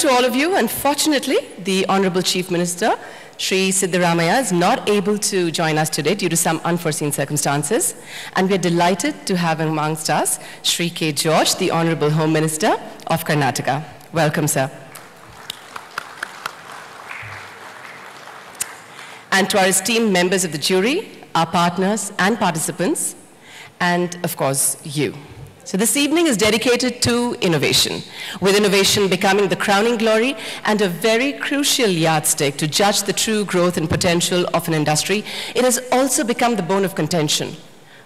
to all of you. Unfortunately, the Honorable Chief Minister, Shri Siddaramaiah, is not able to join us today due to some unforeseen circumstances. And we are delighted to have amongst us Shri K. George, the Honorable Home Minister of Karnataka. Welcome, sir. And to our esteemed members of the jury, our partners and participants, and of course, you. So this evening is dedicated to innovation, with innovation becoming the crowning glory and a very crucial yardstick to judge the true growth and potential of an industry. It has also become the bone of contention.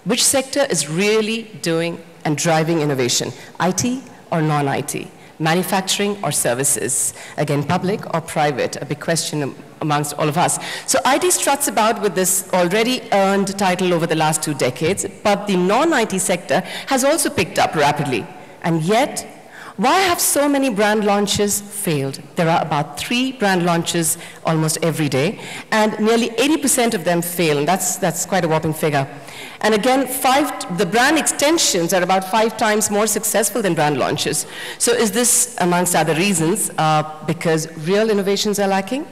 Which sector is really doing and driving innovation? IT or non-IT? Manufacturing or services? Again, public or private? A big question amongst all of us. So IT struts about with this already earned title over the last 2 decades, but the non-IT sector has also picked up rapidly. And yet, why have so many brand launches failed? There are about 3 brand launches almost every day, and nearly 80% of them fail, and that's quite a whopping figure. And again, the brand extensions are about 5 times more successful than brand launches. So is this, amongst other reasons, because real innovations are lacking?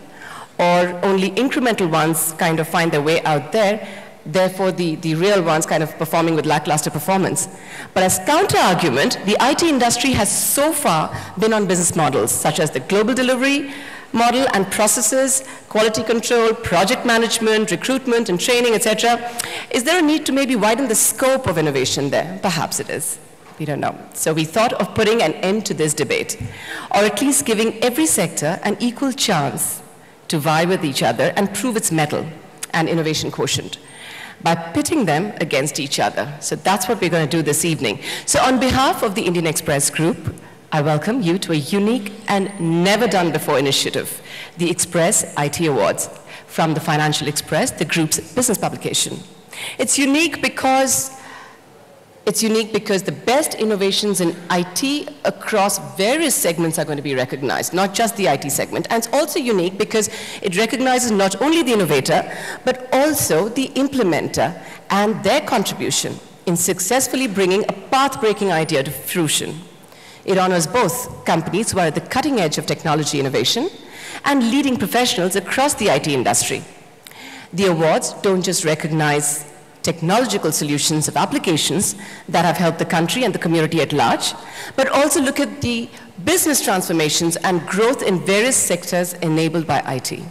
Or only incremental ones kind of find their way out there, therefore the real ones kind of performing with lackluster performance. But as counter-argument, the IT industry has so far been on business models, such as the global delivery model and processes, quality control, project management, recruitment and training, etc. Is there a need to maybe widen the scope of innovation there? Perhaps it is. We don't know. So we thought of putting an end to this debate, or at least giving every sector an equal chance to vie with each other and prove its mettle and innovation quotient by pitting them against each other. So that's what we're going to do this evening. So on behalf of the Indian Express Group, I welcome you to a unique and never done before initiative, the Express IT Awards, from the Financial Express, the group's business publication. It's unique because the best innovations in IT across various segments are going to be recognized, not just the IT segment. And it's also unique because it recognizes not only the innovator, but also the implementer and their contribution in successfully bringing a path-breaking idea to fruition. It honors both companies who are at the cutting edge of technology innovation and leading professionals across the IT industry. The awards don't just recognize technological solutions of applications that have helped the country and the community at large, but also look at the business transformations and growth in various sectors enabled by IT.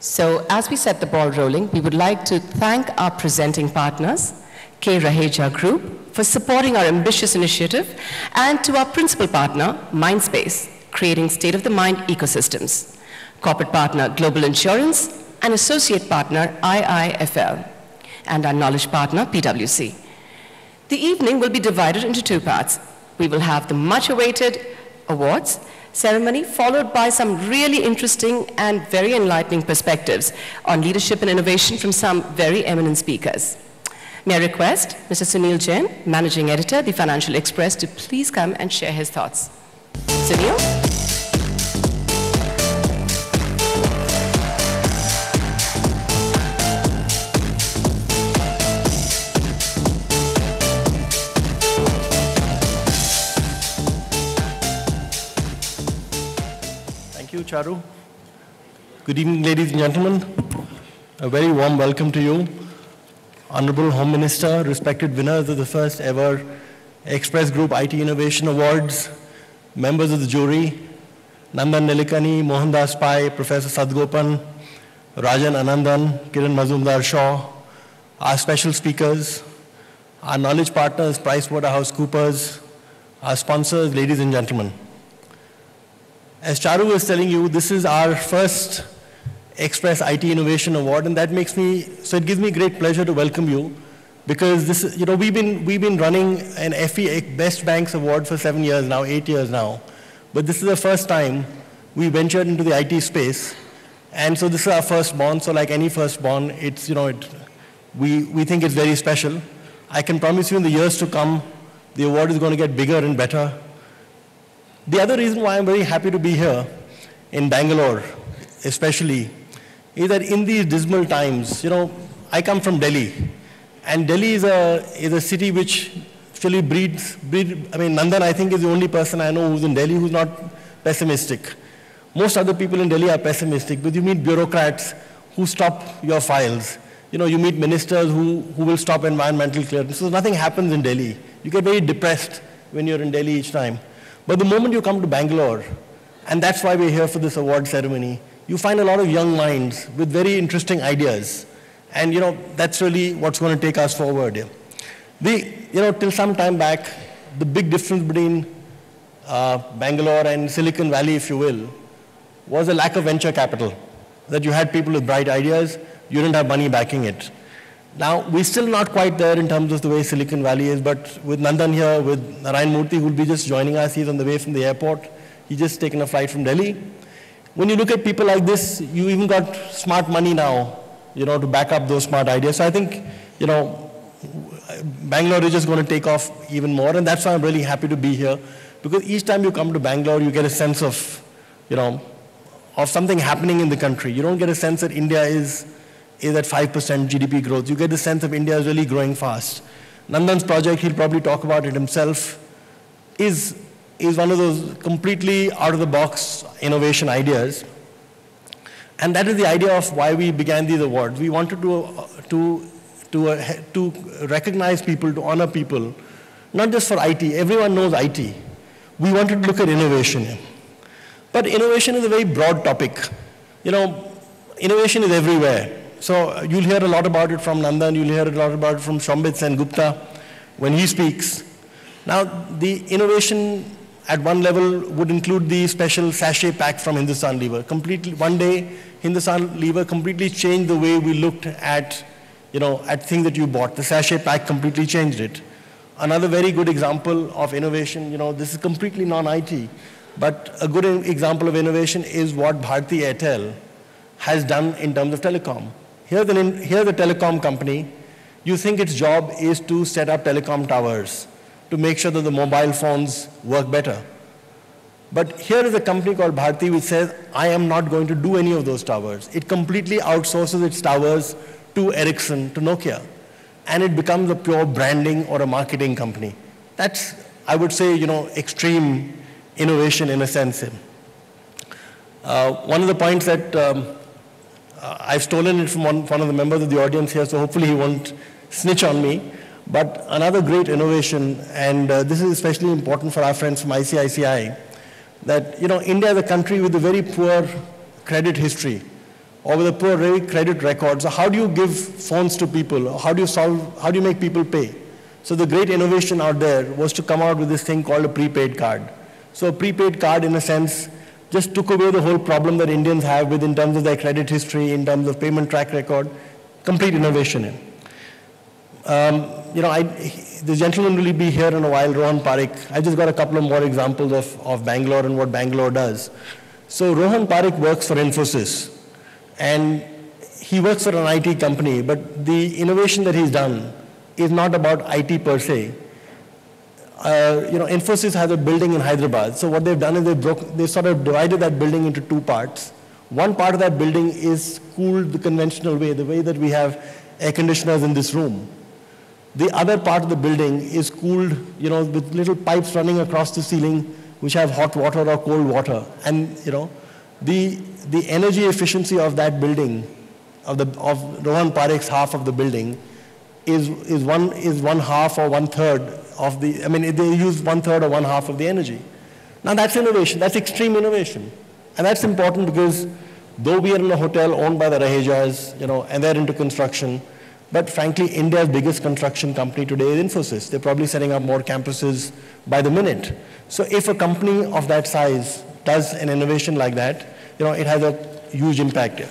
So as we set the ball rolling, we would like to thank our presenting partners, K Raheja Group, for supporting our ambitious initiative, and to our principal partner, MindSpace, creating state-of-the-mind ecosystems, corporate partner, Global Insurance, and associate partner, IIFL, and our knowledge partner, PwC. The evening will be divided into 2 parts. We will have the much-awaited awards ceremony, followed by some really interesting and very enlightening perspectives on leadership and innovation from some very eminent speakers. May I request Mr. Sunil Jain, Managing Editor, The Financial Express, to please come and share his thoughts. Sunil? Charu. Good evening, ladies and gentlemen. A very warm welcome to you. Honorable Home Minister, respected winners of the first ever Express Group IT Innovation Awards, members of the jury, Nandan Nilekali, Mohandas Pai, Professor Sadagopan, Rajan Anandan, Kiran Mazumdar-Shaw, our special speakers, our knowledge partners, PricewaterhouseCoopers, our sponsors, ladies and gentlemen. As Charu was telling you, this is our first Express IT Innovation Award, and that makes me, so it gives me great pleasure to welcome you, because this is, you know, we've been running an FE Best Banks Award for 7 years now, 8 years now, but this is the first time we ventured into the IT space, and so this is our firstborn. So like any firstborn, it's, you know, we think it's very special. I can promise you in the years to come, the award is going to get bigger and better. The other reason why I'm very happy to be here, in Bangalore especially, is that in these dismal times, you know, I come from Delhi, and Delhi is a city which actually breeds, I mean, Nandan, I think, is the only person I know who's in Delhi who's not pessimistic. Most other people in Delhi are pessimistic because you meet bureaucrats who stop your files. You know, you meet ministers who will stop environmental clearance. So nothing happens in Delhi. You get very depressed when you're in Delhi each time. But the moment you come to Bangalore, and that's why we're here for this award ceremony, you find a lot of young minds with very interesting ideas. And, you know, that's really what's going to take us forward. Yeah. You know, till some time back, the big difference between Bangalore and Silicon Valley, if you will, was a lack of venture capital, that you had people with bright ideas, you didn't have money backing it. Now, we're still not quite there in terms of the way Silicon Valley is, but with Nandan here, with Narayana Murthy, who will be just joining us, he's on the way from the airport, he's just taken a flight from Delhi. When you look at people like this, you even got smart money now, you know, to back up those smart ideas. So I think, you know, Bangalore is just going to take off even more, and that's why I'm really happy to be here, because each time you come to Bangalore, you get a sense of, you know, of something happening in the country. You don't get a sense that India is at 5% GDP growth. You get the sense of India is really growing fast. Nandan's project, he'll probably talk about it himself, is one of those completely out-of-the-box innovation ideas. And that is the idea of why we began these awards. We wanted to recognize people, to honor people, not just for IT. Everyone knows IT. We wanted to look at innovation. But innovation is a very broad topic. You know, innovation is everywhere. So you'll hear a lot about it from Nandan, you'll hear a lot about it from Shombit Sen Gupta when he speaks. Now, the innovation at one level would include the special sachet pack from Hindustan Lever. Completely, one day, Hindustan Lever completely changed the way we looked at, you know, at things that you bought. The sachet pack completely changed it. Another very good example of innovation, you know, this is completely non-IT, but a good example of innovation is what Bharti Airtel has done in terms of telecom. Here the telecom company, you think its job is to set up telecom towers to make sure that the mobile phones work better. But here is a company called Bharti which says, I am not going to do any of those towers. It completely outsources its towers to Ericsson, to Nokia. And it becomes a pure branding or a marketing company. That's, I would say, you know, extreme innovation in a sense. One of the points that I've stolen it from one of the members of the audience here, so hopefully he won't snitch on me. But another great innovation, and this is especially important for our friends from ICICI, that, you know, India is a country with a very poor credit history, or with a poor credit record. So how do you give phones to people? How do you make people pay? So the great innovation out there was to come out with this thing called a prepaid card. So a prepaid card, in a sense, just took away the whole problem that Indians have with in terms of their credit history, in terms of payment track record, complete innovation in. You know, this gentleman will be here in a while, Rohan Parekh. I just got a couple of more examples of Bangalore and what Bangalore does. So Rohan Parekh works for Infosys, and he works for an IT company, but the innovation that he's done is not about IT per se. You know, Infosys has a building in Hyderabad. So what they've done is they've sort of divided that building into two parts. One part of that building is cooled the conventional way, the way that we have air conditioners in this room. The other part of the building is cooled, you know, with little pipes running across the ceiling which have hot water or cold water. And, you know, the energy efficiency of that building, of Rohan Parekh's half of the building, is one half or one third of the, I mean, they use one third or one half of the energy. Now that's innovation, that's extreme innovation. And that's important because though we are in a hotel owned by the Rahejas, you know, and they're into construction, but frankly, India's biggest construction company today is Infosys. They're probably setting up more campuses by the minute. So if a company of that size does an innovation like that, you know, it has a huge impact here.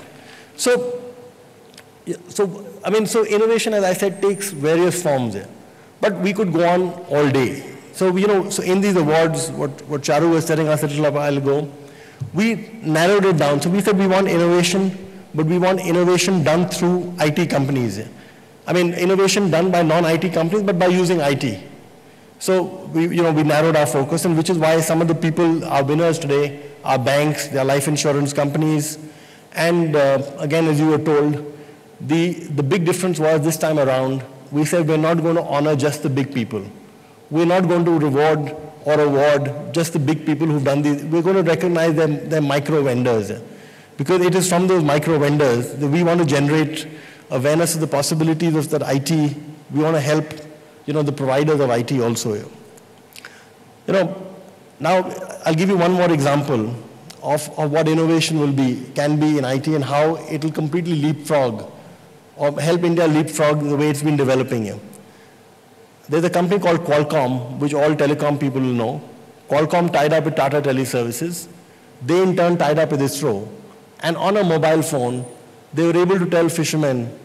So I mean, so innovation, as I said, takes various forms here. But we could go on all day. So, you know, so in these awards, what Charu was telling us a little while ago, we narrowed it down. So we said we want innovation, but we want innovation done through IT companies. I mean, innovation done by non-IT companies, but by using IT. So we, you know, we narrowed our focus, and which is why some of the people, our winners today, are banks, they are life insurance companies. And again, as you were told, the big difference was this time around, we said we're not going to honor just the big people. We're not going to reward or award just the big people who've done these. We're going to recognize their micro vendors, because it is from those micro vendors that we want to generate awareness of the possibilities of that IT. We want to help, the providers of IT also. Now I'll give you one more example of what innovation can be in IT and how it will completely leapfrog or help India leapfrog the way it's been developing here. There's a company called Qualcomm, which all telecom people will know. Qualcomm tied up with Tata Teleservices. They in turn tied up with ISRO. And on a mobile phone, they were able to tell fishermen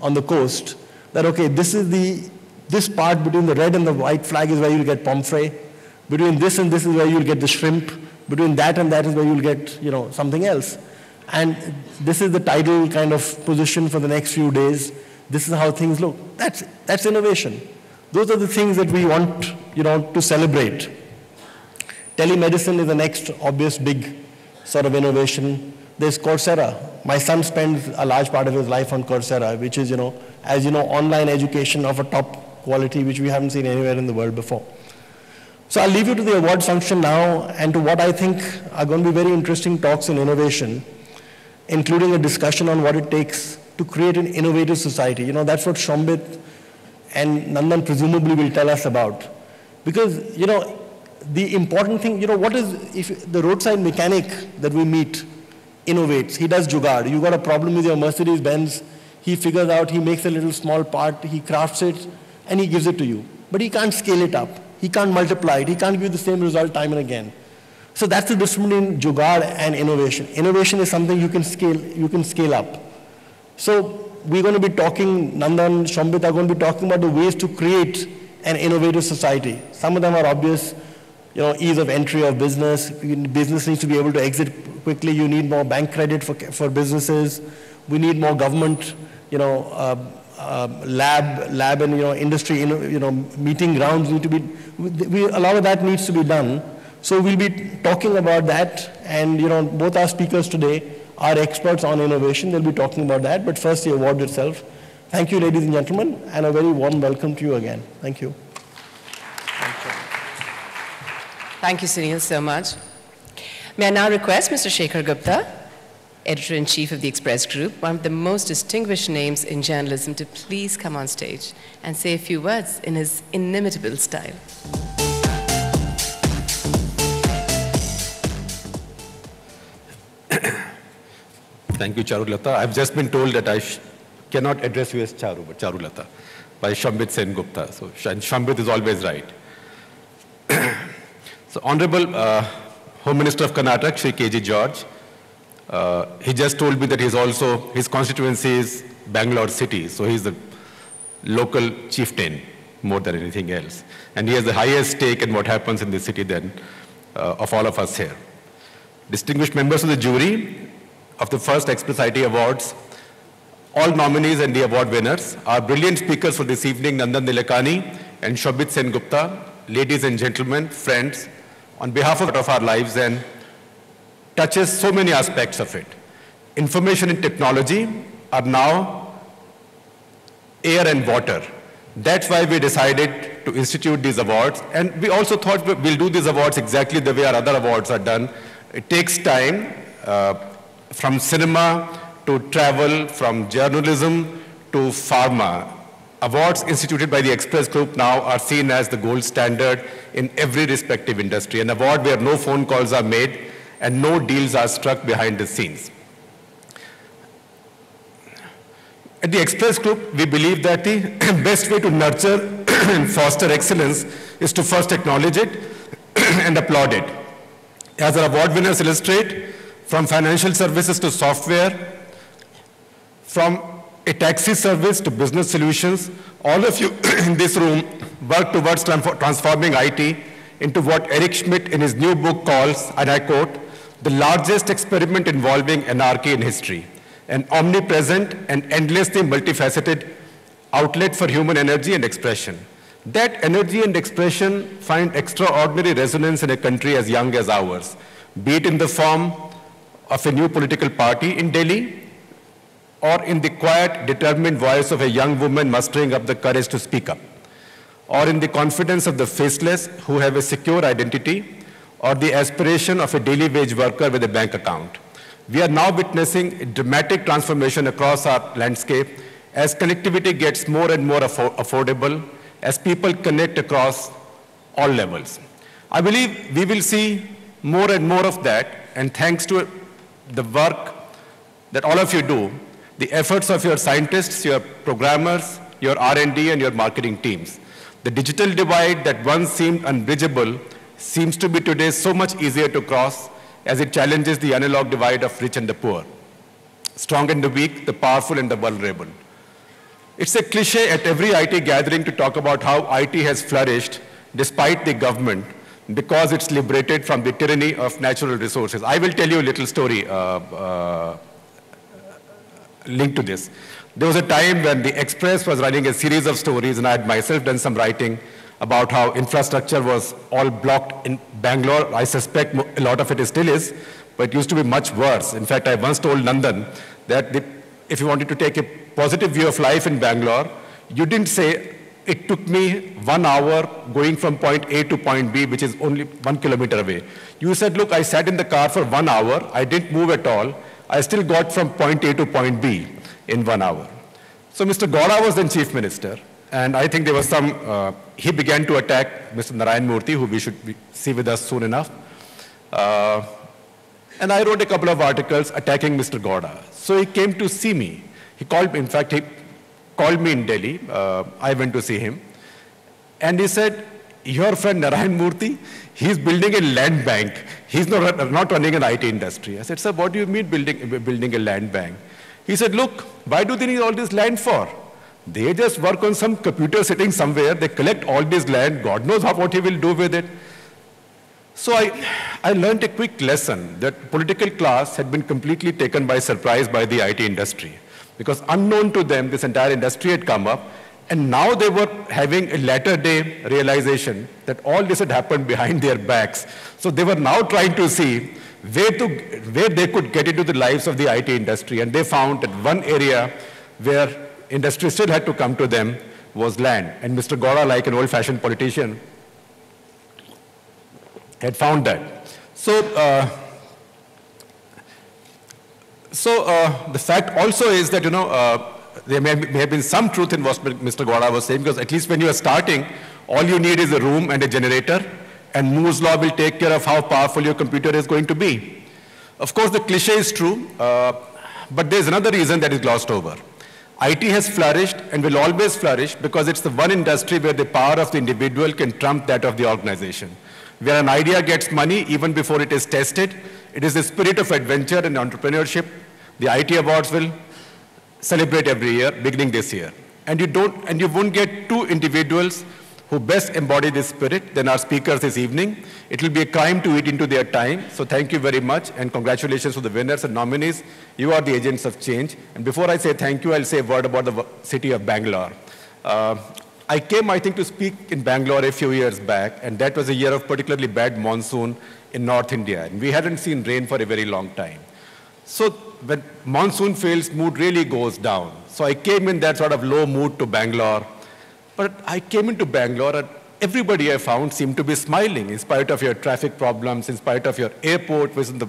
on the coast that, okay, this part between the red and the white flag is where you'll get pomfret. Between this and this is where you'll get the shrimp. Between that and that is where you'll get, something else. And this is the tidal kind of position for the next few days. This is how things look. That's innovation. Those are the things that we want, to celebrate. Telemedicine is the next obvious big sort of innovation. There's Coursera. My son spends a large part of his life on Coursera, which is, online education of a top quality, which we haven't seen anywhere in the world before. So I'll leave you to the award function now and to what I think are going to be very interesting talks on innovation, including a discussion on what it takes to create an innovative society. That's what Shombit and Nandan presumably will tell us about. Because, the important thing, if the roadside mechanic that we meet innovates, he does jugaad. You got a problem with your Mercedes-Benz, he figures out, he makes a little small part, he crafts it, and he gives it to you. But he can't scale it up. He can't multiply it. He can't give you the same result time and again. So that's the difference between jugaad and innovation. Innovation is something you can scale up. So we're going to be talking, Nandan, Shombit are going to be talking about the ways to create an innovative society. Some of them are obvious, ease of entry of business. Business needs to be able to exit quickly. You need more bank credit for businesses. We need more government, lab and, industry, meeting grounds need to be, a lot of that needs to be done. So we'll be talking about that, and, both our speakers today are experts on innovation. They'll be talking about that, but first the award itself. Thank you, ladies and gentlemen, and a very warm welcome to you again. Thank you. Thank you. Thank you, Sunil, so much. May I now request Mr. Shekhar Gupta, Editor-in-Chief of the Express Group, one of the most distinguished names in journalism, to please come on stage and say a few words in his inimitable style. Thank you, Charulata. I've just been told that I cannot address you as Charu, but Charulata, by Shombit Sen Gupta. So Shombit is always right. So Honorable Home Minister of Karnataka, Shri K. George, he just told me that his constituency is Bangalore city, so he's the local chieftain more than anything else. And he has the highest stake in what happens in the city than of all of us here. Distinguished members of the jury of the first Express IT Awards, all nominees and the award winners, our brilliant speakers for this evening, Nandan Nilekali and Shombit Sen Gupta, ladies and gentlemen, friends, on behalf of our lives and touches so many aspects of it. Information and technology are now air and water. That's why we decided to institute these awards, and we also thought we'll do these awards exactly the way our other awards are done. It takes time. From cinema to travel, from journalism to pharma. Awards instituted by the Express Group now are seen as the gold standard in every respective industry, an award where no phone calls are made and no deals are struck behind the scenes. At the Express Group, we believe that the best way to nurture and foster excellence is to first acknowledge it and applaud it. As our award winners illustrate, from financial services to software, from a taxi service to business solutions, all of you in this room work towards transforming IT into what Eric Schmidt in his new book calls, and I quote, the largest experiment involving anarchy in history, an omnipresent and endlessly multifaceted outlet for human energy and expression. That energy and expression find extraordinary resonance in a country as young as ours, be it in the form of a new political party in Delhi, or in the quiet, determined voice of a young woman mustering up the courage to speak up. or in the confidence of the faceless who have a secure identity, or the aspiration of a daily wage worker with a bank account. We are now witnessing a dramatic transformation across our landscape as connectivity gets more and more affordable, as people connect across all levels. I believe we will see more and more of that, and thanks to the work that all of you do, the efforts of your scientists, your programmers, your R&D, and your marketing teams. The digital divide that once seemed unbridgeable seems to be today so much easier to cross as it challenges the analog divide of rich and the poor, strong and the weak, the powerful and the vulnerable. It's a cliche at every IT gathering to talk about how IT has flourished despite the government because it's liberated from the tyranny of natural resources. I will tell you a little story linked to this. There was a time when the Express was running a series of stories, and I had myself done some writing about how infrastructure was all blocked in Bangalore. I suspect a lot of it still is, but it used to be much worse. In fact, I once told Nandan that if you wanted to take a positive view of life in Bangalore, you didn't say, it took me 1 hour going from point A to point B, which is only 1 kilometer away. You said, look, I sat in the car for 1 hour, I didn't move at all, I still got from point A to point B in 1 hour. So Mr. Gowda was then chief minister, and I think there was some, he began to attack Mr. Narayana Murthy, who we should see with us soon enough. And I wrote a couple of articles attacking Mr. Gowda. So he came to see me. He called me, in fact, he called me in Delhi. I went to see him. And he said, your friend Narayana Murthy, he's building a land bank. He's not running an IT industry. I said, sir, what do you mean building a land bank? He said, look, why do they need all this land for? They just work on some computer sitting somewhere. They collect all this land. God knows what he will do with it. So I learned a quick lesson that political class had been completely taken by surprise by the IT industry, because unknown to them, this entire industry had come up. And now they were having a latter-day realization that all this had happened behind their backs. So they were now trying to see where they could get into the lives of the IT industry. And they found that one area where industry still had to come to them was land. And Mr. Gowda, like an old-fashioned politician, had found that. So the fact also is that, you know, there may have been some truth in what Mr. Gowda was saying, because at least when you are starting, all you need is a room and a generator, and Moore's law will take care of how powerful your computer is going to be. Of course, the cliche is true, but there's another reason that is glossed over. IT has flourished and will always flourish because it's the one industry where the power of the individual can trump that of the organization, where an idea gets money even before it is tested. It is the spirit of adventure and entrepreneurship. The IT awards will celebrate every year, beginning this year. And you won't get two individuals who best embody this spirit than our speakers this evening. It will be a crime to eat into their time. So thank you very much, and congratulations to the winners and nominees. You are the agents of change. And before I say thank you, I'll say a word about the city of Bangalore. I came, I think, to speak in Bangalore a few years back, and that was a year of particularly bad monsoon in North India. And we hadn't seen rain for a very long time. So when monsoon fails, mood really goes down. So I came in that sort of low mood to Bangalore. But I came into Bangalore, and everybody I found seemed to be smiling, in spite of your traffic problems, in spite of your airport was in the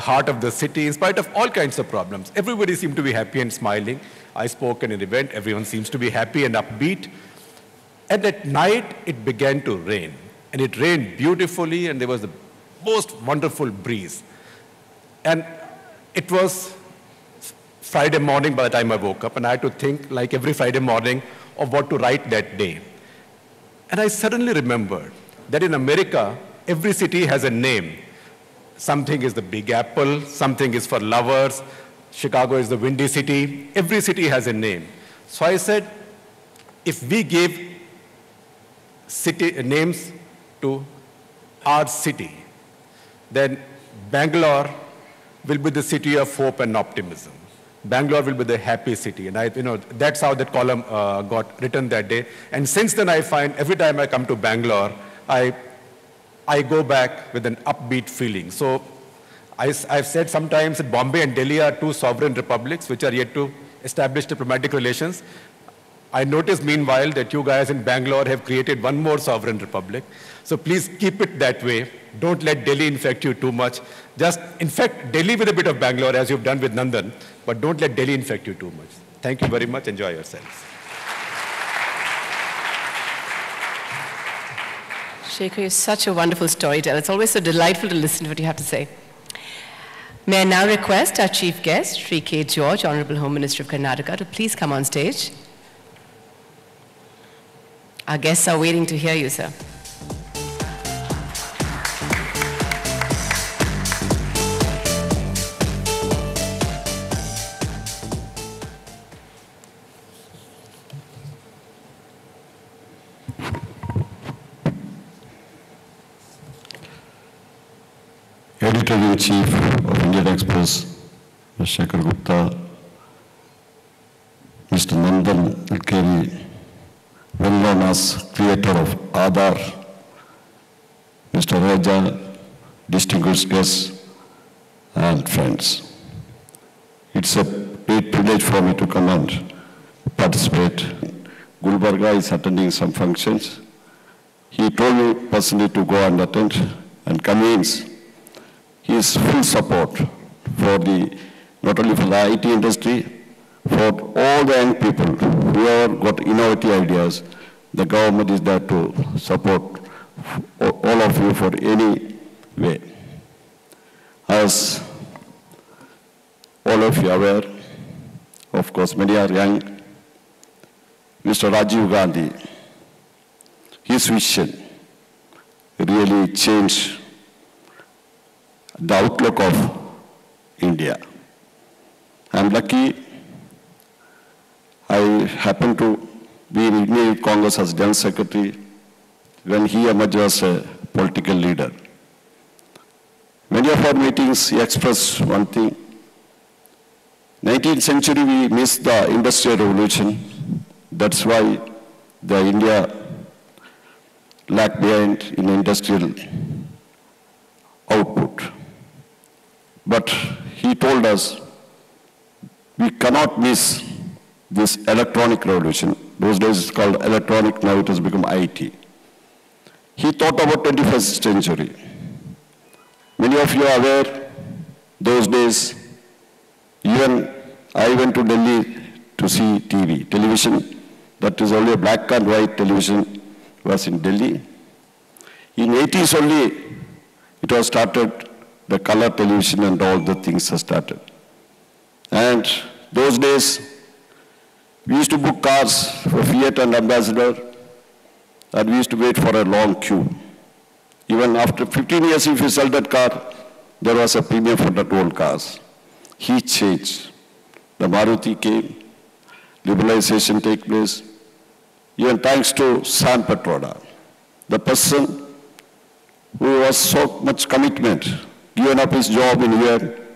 heart of the city, in spite of all kinds of problems. Everybody seemed to be happy and smiling. I spoke in an event. Everyone seems to be happy and upbeat. And at night, it began to rain. And it rained beautifully, and there was the most wonderful breeze. And it was Friday morning by the time I woke up, and I had to think, like every Friday morning, of what to write that day. And I suddenly remembered that in America, every city has a name. Something is the Big Apple, something is for lovers, Chicago is the Windy City. Every city has a name. So I said, if we gave city names to our city, then Bangalore will be the city of hope and optimism. Bangalore will be the happy city. And that's how that column got written that day. And since then, I find every time I come to Bangalore, I go back with an upbeat feeling. So I've said sometimes that Bombay and Delhi are two sovereign republics which are yet to establish diplomatic relations. I noticed, meanwhile, that you guys in Bangalore have created one more sovereign republic. So please keep it that way. Don't let Delhi infect you too much. Just infect Delhi with a bit of Bangalore, as you've done with Nandan, but don't let Delhi infect you too much. Thank you very much. Enjoy yourselves. Shekhar, you're such a wonderful storyteller. It's always so delightful to listen to what you have to say. May I now request our chief guest, Shri K. George, Honorable Home Minister of Karnataka, to please come on stage. Our guests are waiting to hear you, sir. Editor-in-Chief of Indian Express, Mr. Shekhar Gupta, Mr. Nandan Nilekali, well-known as creator of Aadhaar, Mr. Raja, distinguished guests and friends. It's a great privilege for me to come and participate. Gulbarga is attending some functions. He told me personally to go and attend and convince his full support for the, not only for the IT industry, for all the young people who have got innovative ideas. The government is there to support all of you for any way. As all of you are aware, of course many are young, Mr. Rajiv Gandhi, his vision really changed the outlook of India. I'm lucky I happened to be in Indian Congress as General Secretary when he emerged as a political leader. Many of our meetings, he expressed one thing. 19th century, we missed the Industrial Revolution. That's why the India lagged behind in industrial output. But he told us, we cannot miss this electronic revolution. Those days it's called electronic, now it has become IT. He thought about 21st century. Many of you are aware, those days, even I went to Delhi to see TV. Television, that is only a black and white television, was in Delhi. In 80s only, it was started, the color television and all the things are started. And those days, we used to book cars for Fiat and Ambassador, and we used to wait for a long queue. Even after 15 years, if you sell that car, there was a premium for that old cars. He changed. The Maruti came, liberalization took place, even thanks to Sam Petroda, the person who was so much commitment, given up his job in here,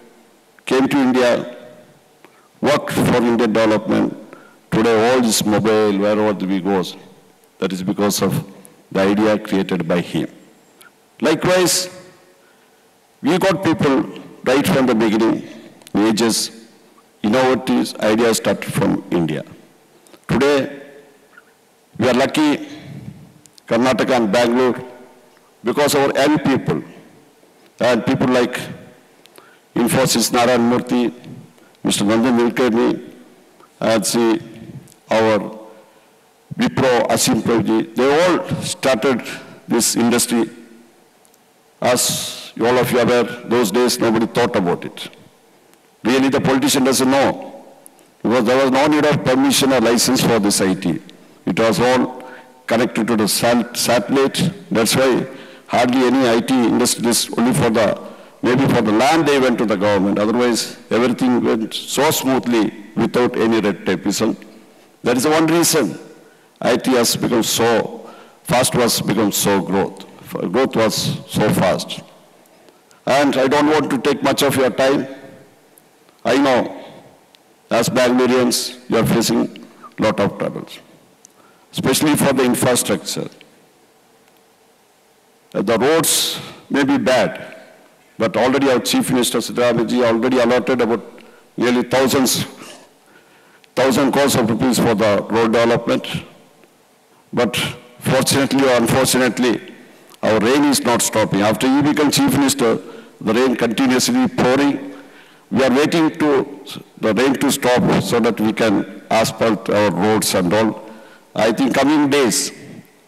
came to India, worked for Indian development. Today, all this mobile, wherever we go, that is because of the idea created by him. Likewise, we got people right from the beginning, ages, innovative ideas started from India. Today, we are lucky, Karnataka and Bangalore, because our young people, and people like Infosys, Narayana Murthy, Mr. Nandan Nilekali, and see, our Wipro, Asim Prabhuji, they all started this industry. As all of you are aware, those days nobody thought about it. Really the politician doesn't know, because there was no need of permission or license for this IT. It was all connected to the satellite. That's why hardly any IT industries, only for the, maybe for the land they went to the government. Otherwise, everything went so smoothly without any red tapeism. That is the one reason IT has become so fast, growth was so fast. And I don't want to take much of your time. I know, as Bangaloreans, you are facing a lot of troubles, especially for the infrastructure. The roads may be bad, but already our Chief Minister Siddaramaiah already allotted about nearly thousands 1,000 crores of rupees for the road development. But fortunately or unfortunately, our rain is not stopping. After you become Chief Minister, the rain continuously pouring. We are waiting to the rain to stop so that we can asphalt our roads and all. I think coming days,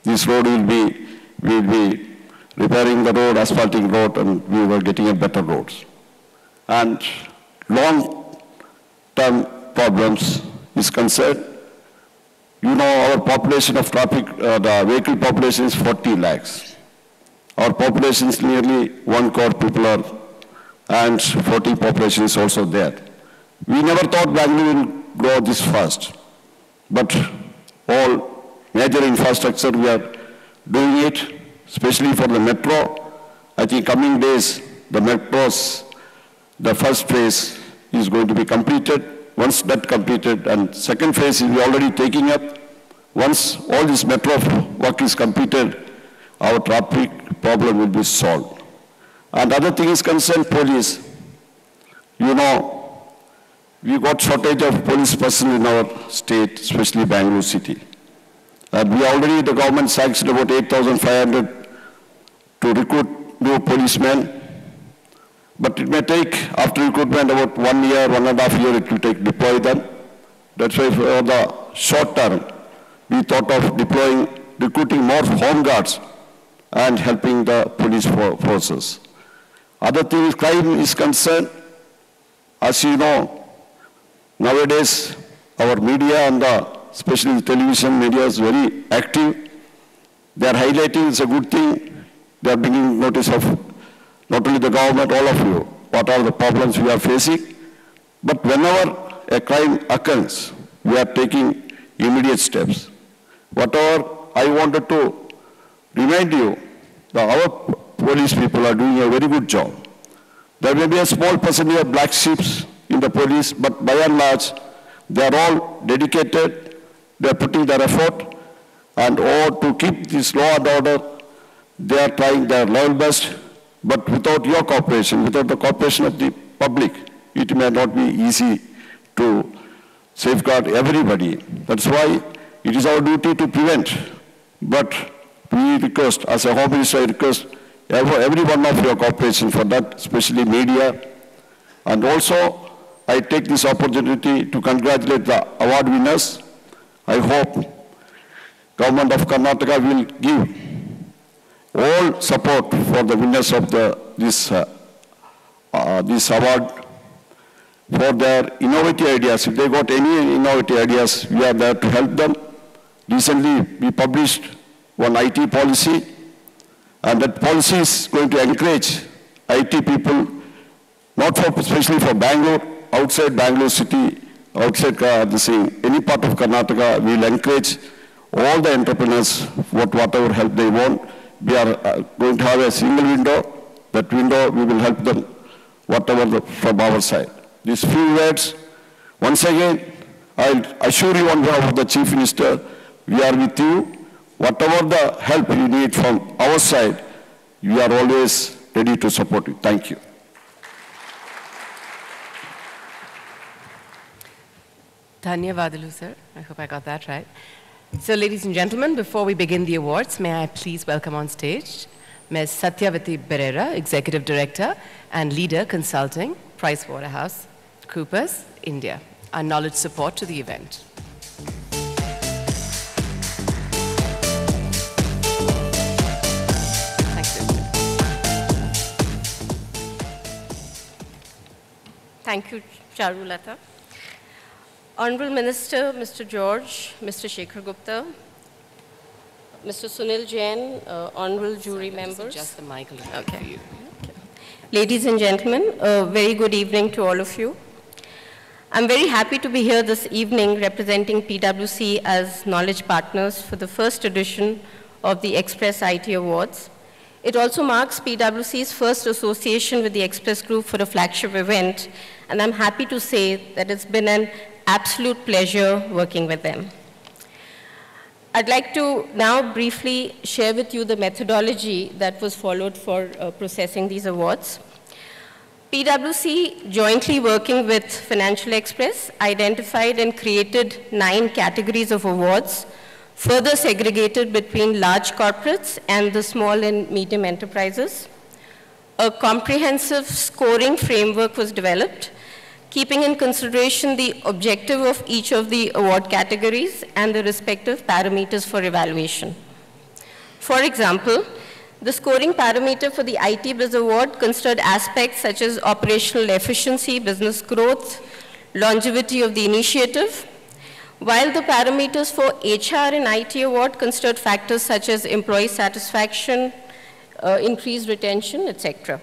this road will be repairing the road, asphalting road, and we were getting a better roads. And long-term problems is concerned. You know, our population of the vehicle population is 40 lakhs. Our population is nearly 1 crore people are, and 40 population is also there. We never thought Bangalore will grow this fast, but all major infrastructure we are doing it, especially for the metro. I think coming days, the metros, the first phase is going to be completed. Once that completed, and second phase is already taking up. Once all this metro work is completed, our traffic problem will be solved. And other thing is concerned, police. You know, we got shortage of police personnel in our state, especially Bangalore city. And we already, the government sanctioned about 8,500 to recruit new policemen. But it may take, after recruitment, about 1 year, 1.5 years, it will take deploy them. That's why for the short term, we thought of recruiting more home guards and helping the police forces. Other things, crime is concerned. As you know, nowadays, our media and especially television media is very active. They are highlighting, it's a good thing. They are bringing notice of not only the government, all of you, what are the problems we are facing. But whenever a crime occurs, we are taking immediate steps. Whatever I wanted to remind you, our police people are doing a very good job. There may be a small percentage of black sheeps in the police, but by and large, they are all dedicated, they are putting their effort, and all to keep this law and order, they are trying their level best. But without your cooperation, without the cooperation of the public, it may not be easy to safeguard everybody. That's why it is our duty to prevent. But we request, as a Home Minister, I request every one of your cooperation for that, especially media. And also, I take this opportunity to congratulate the award winners. I hope Government of Karnataka will give all support for the winners of this award for their innovative ideas. If they got any innovative ideas, we are there to help them. Recently, we published one IT policy, and that policy is going to encourage IT people, especially for Bangalore, outside Bangalore city, outside any part of Karnataka. We will encourage all the entrepreneurs with whatever help they want. We are going to have a single window. That window, we will help them, whatever from our side. These few words, once again, I'll assure you on behalf of the Chief Minister, we are with you. Whatever the help you need from our side, we are always ready to support you. Thank you. Dhanyavadalu, sir. I hope I got that right. So, ladies and gentlemen, before we begin the awards, may I please welcome on stage Ms. Satyavati Berera, Executive Director and Leader Consulting, PricewaterhouseCoopers, India, our knowledge support to the event. Thank you, Charulata. Honorable Minister, Mr. George, Mr. Shekhar Gupta, Mr. Sunil Jain, honorable jury members. Just the mic. Okay. Okay. Ladies and gentlemen, a very good evening to all of you. I'm very happy to be here this evening representing PwC as knowledge partners for the first edition of the Express IT Awards. It also marks PwC's first association with the Express Group for a flagship event, and I'm happy to say that it's been an absolute pleasure working with them. I'd like to now briefly share with you the methodology that was followed for processing these awards. PwC, jointly working with Financial Express, identified and created 9 categories of awards, further segregated between large corporates and the small and medium enterprises. A comprehensive scoring framework was developed, keeping in consideration the objective of each of the award categories and the respective parameters for evaluation. For example, the scoring parameter for the IT Biz Award considered aspects such as operational efficiency, business growth, longevity of the initiative, while the parameters for HR and IT Award considered factors such as employee satisfaction, increased retention, etc.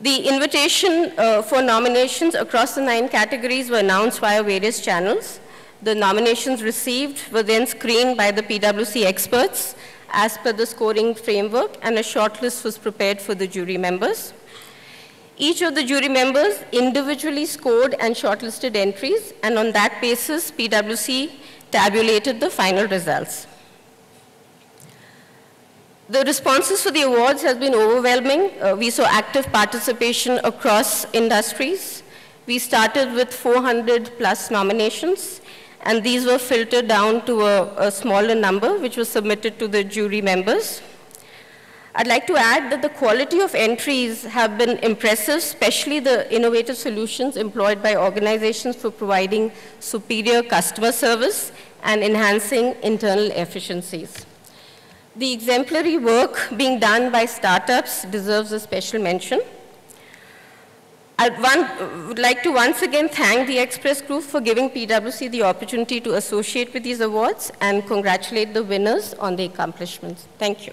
The invitation for nominations across the 9 categories were announced via various channels. The nominations received were then screened by the PwC experts as per the scoring framework, and a shortlist was prepared for the jury members. Each of the jury members individually scored and shortlisted entries, and on that basis, PwC tabulated the final results. The responses for the awards has been overwhelming. We saw active participation across industries. We started with 400 plus nominations, and these were filtered down to a smaller number, which was submitted to the jury members. I'd like to add that the quality of entries have been impressive, especially the innovative solutions employed by organizations for providing superior customer service and enhancing internal efficiencies. The exemplary work being done by startups deserves a special mention. I would like to once again thank the Express Group for giving PwC the opportunity to associate with these awards and congratulate the winners on the accomplishments. Thank you.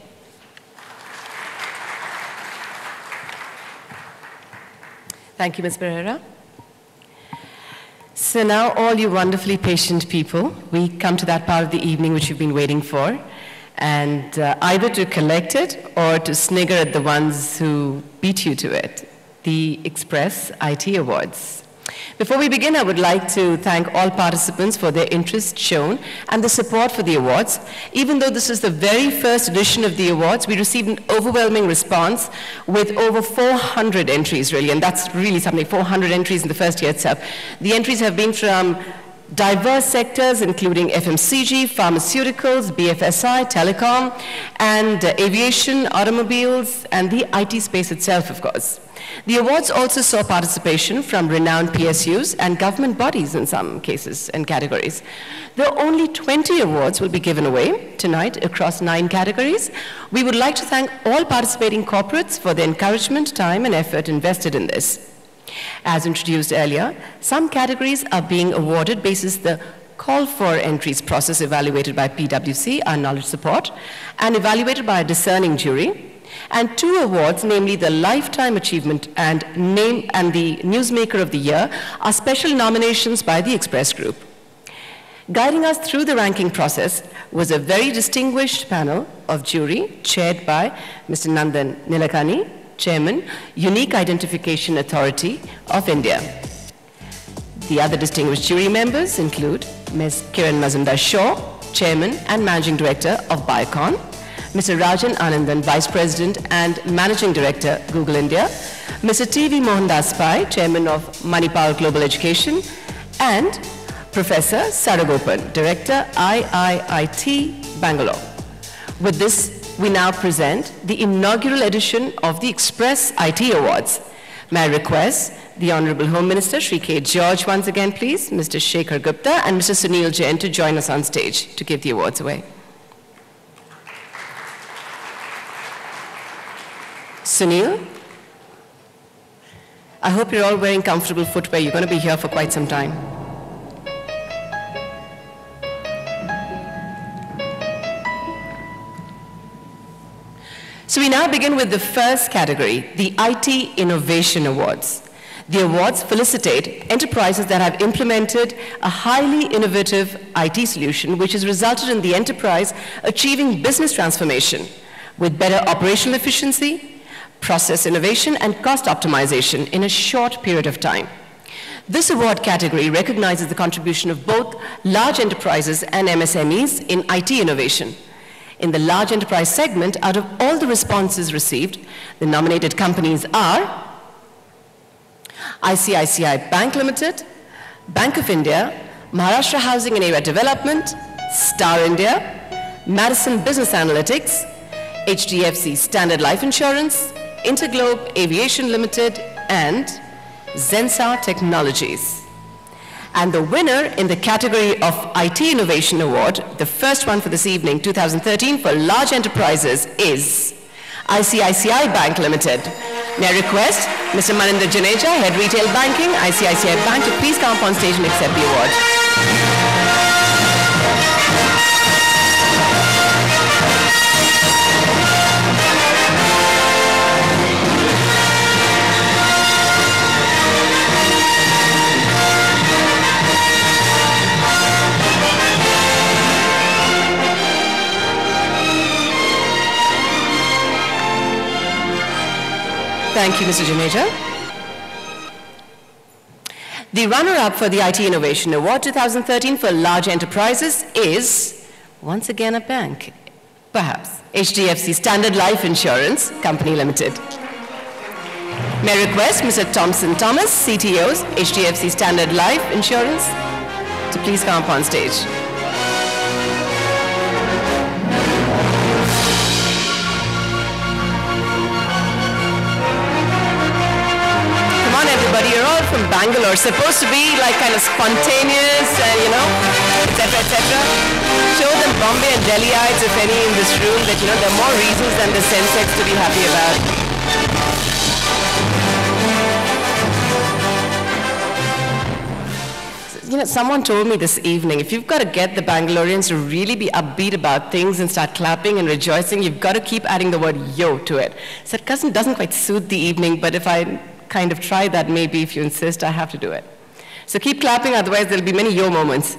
Thank you, Ms. Pereira. So now, all you wonderfully patient people, we come to that part of the evening which you've been waiting for, and either to collect it or to snigger at the ones who beat you to it. The Express IT Awards. Before we begin, I would like to thank all participants for their interest shown and the support for the awards. Even though this is the very first edition of the awards, we received an overwhelming response with over 400 entries, really, and that's really something, 400 entries in the first year itself. The entries have been from diverse sectors, including FMCG, pharmaceuticals, BFSI, telecom, and aviation, automobiles, and the IT space itself, of course. The awards also saw participation from renowned PSUs and government bodies in some cases and categories. There are only 20 awards will be given away tonight across 9 categories. We would like to thank all participating corporates for their encouragement, time, and effort invested in this. As introduced earlier, some categories are being awarded basis the call for entries process evaluated by PwC, our knowledge support, and evaluated by a discerning jury. And 2 awards, namely the Lifetime Achievement and Name and the Newsmaker of the Year, are special nominations by the Express Group. Guiding us through the ranking process was a very distinguished panel of jury chaired by Mr. Nandan Nilekali, Chairman, Unique Identification Authority of India. The other distinguished jury members include Ms. Kiran Mazumdar-Shaw, Chairman and Managing Director of Biocon, Mr. Rajan Anandan, Vice President and Managing Director, Google India, Mr. T.V. Mohandas Pai, Chairman of Manipal Global Education, and Professor Sadagopan, Director, IIIT, Bangalore. With this, we now present the inaugural edition of the Express IT Awards. May I request the Honorable Home Minister, Shri K. George, once again, please, Mr. Shekhar Gupta, and Mr. Sunil Jain to join us on stage to give the awards away. Sunil, I hope you're all wearing comfortable footwear. You're going to be here for quite some time. So we now begin with the first category, the IT Innovation Awards. The awards felicitate enterprises that have implemented a highly innovative IT solution which has resulted in the enterprise achieving business transformation with better operational efficiency, process innovation, and cost optimization in a short period of time. This award category recognizes the contribution of both large enterprises and MSMEs in IT innovation. In the large enterprise segment, out of all the responses received, the nominated companies are ICICI Bank Limited, Bank of India, Maharashtra Housing and Area Development, Star India, Madison Business Analytics, HDFC Standard Life Insurance, Interglobe Aviation Limited, and Zensar Technologies. And the winner in the category of IT Innovation Award, the first one for this evening, 2013, for large enterprises is ICICI Bank Limited. May I request Mr. Maninder Janeja, Head Retail Banking, ICICI Bank, to please come up on stage and accept the award. Thank you, Mr. Janeja. The runner-up for the IT Innovation Award 2013 for large enterprises is, once again, a bank, perhaps, HDFC Standard Life Insurance Company Limited. May I request Mr. Thompson Thomas, CTO, HDFC Standard Life Insurance, to please come up on stage. From Bangalore, supposed to be like kind of spontaneous, you know, etc., etc. Show them Bombay and Delhiites, if any, in this room that, you know, there are more reasons than the Sensex to be happy about. You know, someone told me this evening, if you've got to get the Bangaloreans to really be upbeat about things and start clapping and rejoicing, you've got to keep adding the word yo to it. So that cousin doesn't quite suit the evening, but if I kind of try that, maybe if you insist, I have to do it. So keep clapping, otherwise there'll be many yo moments.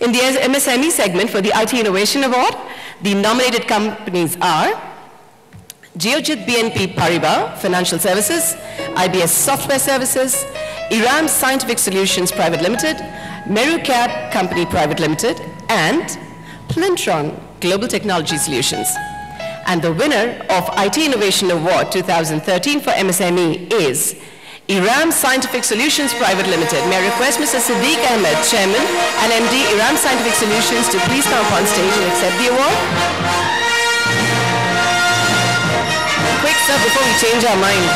In the MSME segment for the IT Innovation Award, the nominated companies are Geojit BNP Paribas Financial Services, IBS Software Services, Iram Scientific Solutions Private Limited, Meru Cab Company Private Limited, and Plintron Global Technology Solutions. And the winner of IT Innovation Award 2013 for MSME is Iram Scientific Solutions Private Limited. May I request Mr. Siddiq Ahmed, Chairman and MD, Iram Scientific Solutions, to please come up on stage and accept the award. Quick, sir, before we change our mind.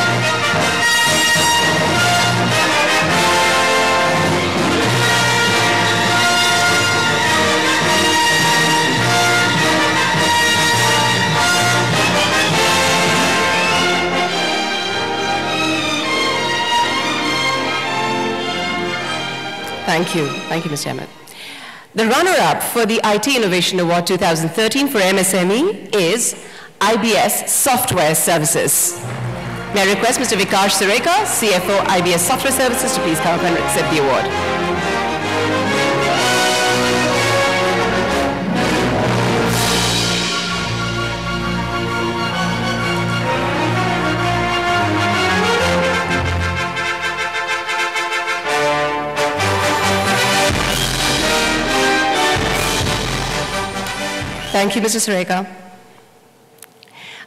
Thank you, Mr. Ahmed. The runner-up for the IT Innovation Award 2013 for MSME is IBS Software Services. May I request Mr. Vikash Sureka, CFO, IBS Software Services, to please come up and accept the award. Thank you, Mr. Sureka.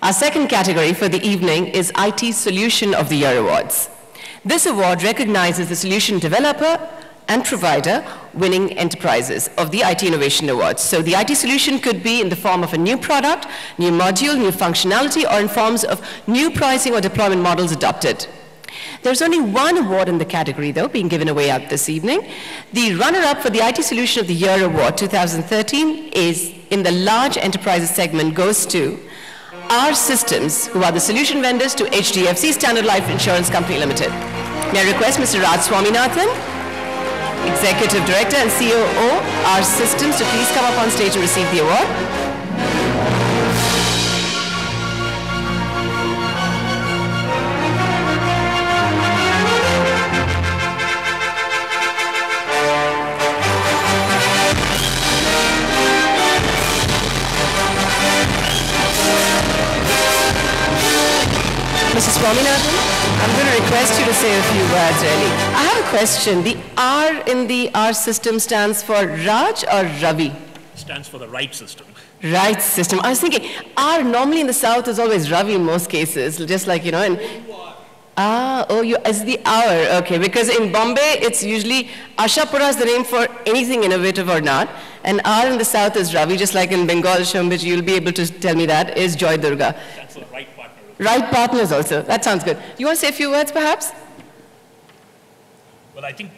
Our second category for the evening is IT Solution of the Year Awards. This award recognizes the solution developer and provider winning enterprises of the IT Innovation Awards. So the IT solution could be in the form of a new product, new module, new functionality, or in forms of new pricing or deployment models adopted. There's only one award in the category, though, being given away out this evening. The runner-up for the IT Solution of the Year Award 2013 is, in the large enterprises segment, goes to R Systems, who are the solution vendors to HDFC Standard Life Insurance Company Limited. May I request Mr. Raj Swaminathan, Executive Director and COO, R Systems, to please come up on stage to receive the award. Mr. Swaminathan, I'm going to request you to say a few words, really. I have a question. The R in the R system stands for Raj or Ravi? It stands for the right system. Right system. I was thinking, R normally in the South is always Ravi in most cases, just like, you know, in Ah, oh, it's the hour. Okay, because in Bombay, it's usually Ashapura is the name for anything innovative or not. And R in the south is Ravi, just like in Bengal, Shambhiji, you'll be able to tell me that, is Joy Durga. That's the right partner. Right partners also. That sounds good. You want to say a few words, perhaps? Well, I think,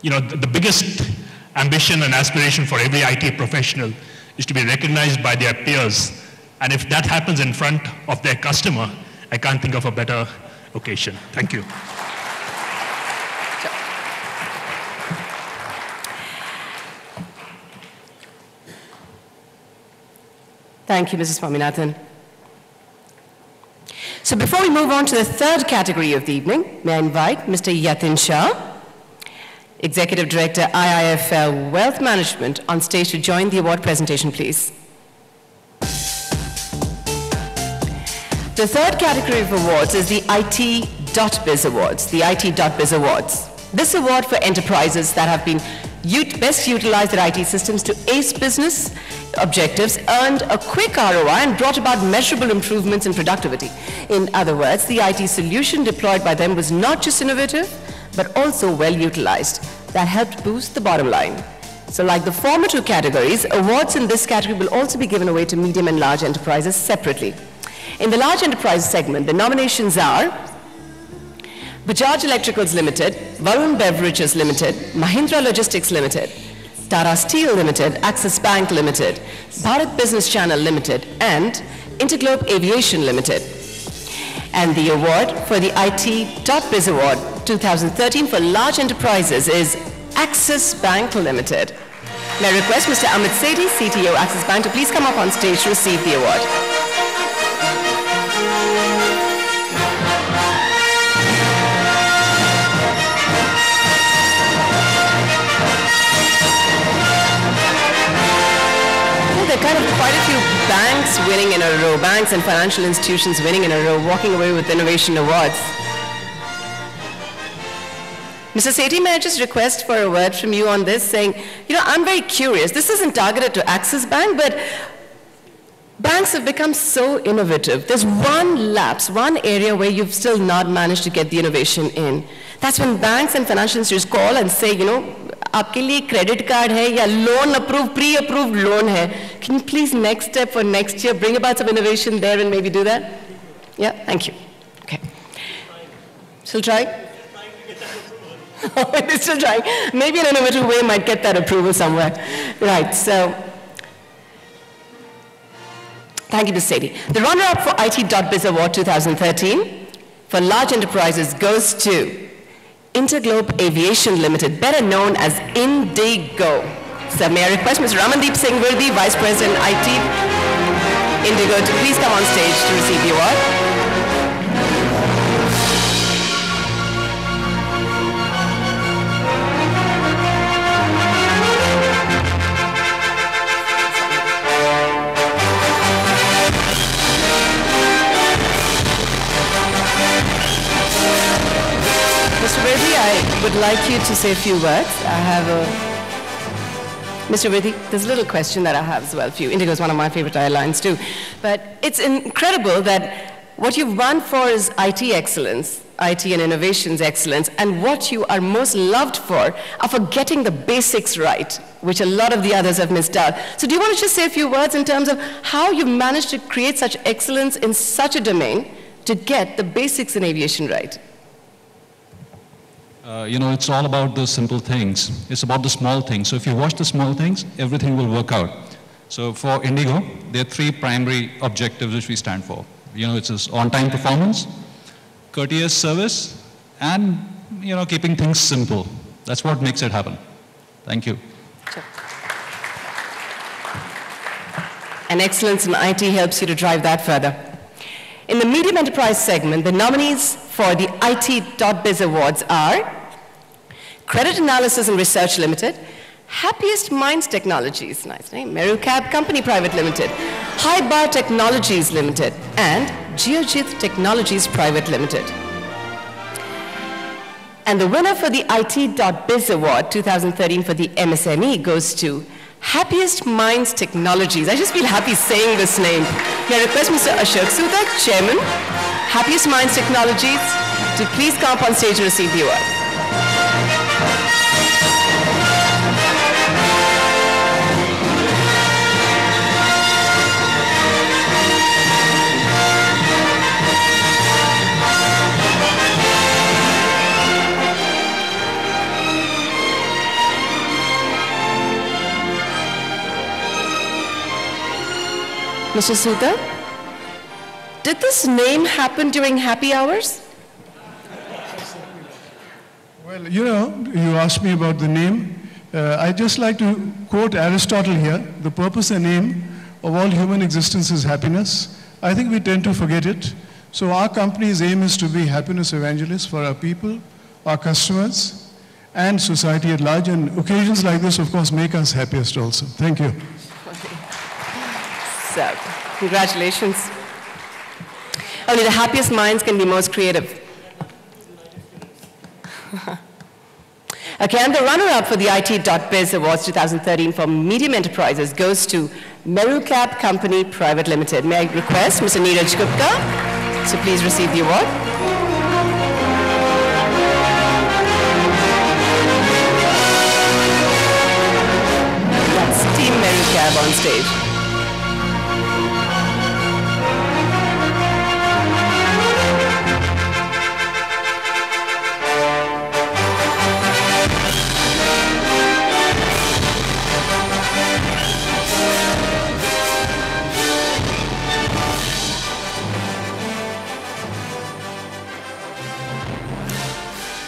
you know, the biggest ambition and aspiration for every IT professional is to be recognized by their peers. And if that happens in front of their customer, I can't think of a better occasion. Thank you. Thank you, Mrs. Swaminathan. So before we move on to the third category of the evening, may I invite Mr. Yatin Shah, Executive Director, IIFL Wealth Management, on stage to join the award presentation, please. The third category of awards is the IT.biz Awards, the IT.biz Awards. This award for enterprises that have been best utilized their IT systems to ace business objectives, earned a quick ROI, and brought about measurable improvements in productivity. In other words, the IT solution deployed by them was not just innovative, but also well utilized. That helped boost the bottom line. So like the former two categories, awards in this category will also be given away to medium and large enterprises separately. In the large enterprise segment, the nominations are Bajaj Electricals Limited, Varun Beverages Limited, Mahindra Logistics Limited, Tata Steel Limited, Axis Bank Limited, Bharat Business Channel Limited, and Interglobe Aviation Limited. And the award for the IT.biz Award 2013 for large enterprises is Axis Bank Limited. May I request Mr. Amit Sethi, CTO Axis Bank, to please come up on stage to receive the award. Kind of quite a few banks winning in a row, banks and financial institutions winning in a row, walking away with innovation awards. Mr. Sethi, may I just request for a word from you on this, saying, you know, I'm very curious. This isn't targeted to Axis Bank, but banks have become so innovative. There's one lapse, one area where you've still not managed to get the innovation in. That's when banks and financial institutions call and say, you know, आपके लिए credit card है या loan approve pre approved loan है, can you please next step for next year bring about some innovation there and maybe do that. Yeah, thank you. Okay, so try this is trying maybe in an innovative way might get that approval somewhere, right. So thank you, miss Sethi. The runner up for IT.biz Award 2013 for large enterprises goes to Interglobe Aviation Limited, better known as IndiGo. So may I request Mr. Ramandeep Singh Virdi, Vice President IT, IndiGo, to please come on stage to receive the award. I would like you to say a few words. I have a... Mr. Virdi, there's a little question that I have as well for you. IndiGo is one of my favorite airlines too. But it's incredible that what you've won for is IT excellence, IT and innovations excellence, and what you are most loved for are for getting the basics right, which a lot of the others have missed out. So do you want to just say a few words in terms of how you've managed to create such excellence in such a domain to get the basics in aviation right? You know, it's all about the simple things. It's about the small things. So if you watch the small things, everything will work out. So for IndiGo, there are three primary objectives which we stand for. You know, it's on-time performance, courteous service, and, you know, keeping things simple. That's what makes it happen. Thank you. Sure. And excellence in IT helps you to drive that further. In the medium enterprise segment, the nominees for the IT.biz Awards are Credit Analysis and Research Limited, Happiest Minds Technologies, nice name, Meru Cab Company Private Limited, High Bar Technologies Limited, and Geojit Technologies Private Limited. And the winner for the IT.biz Award 2013 for the MSME goes to Happiest Minds Technologies. I just feel happy saying this name. May I request Mr. Ashok Soota, Chairman, Happiest Minds Technologies to please come up on stage and receive the award. Mr. Sudha, did this name happen during happy hours? Well, you know, you asked me about the name. I'd just like to quote Aristotle here. The purpose and aim of all human existence is happiness. I think we tend to forget it. So our company's aim is to be happiness evangelists for our people, our customers, and society at large. And occasions like this, of course, make us happiest also. Thank you. Congratulations. Only the happiest minds can be most creative. Okay, and the runner-up for the IT.biz Awards 2013 for medium enterprises goes to Meru Cab Company Private Limited. May I request Mr. Neeraj Gupta to please receive the award. That's Team Meru Cab on stage.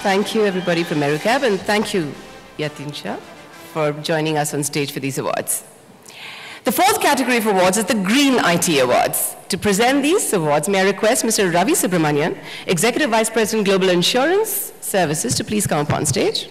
Thank you, everybody, from Meru Cab, and thank you, Yatin Shah, for joining us on stage for these awards. The fourth category of awards is the Green IT Awards. To present these awards, may I request Mr. Ravi Subramanian, Executive Vice President, Global Insurance Services, to please come up on stage.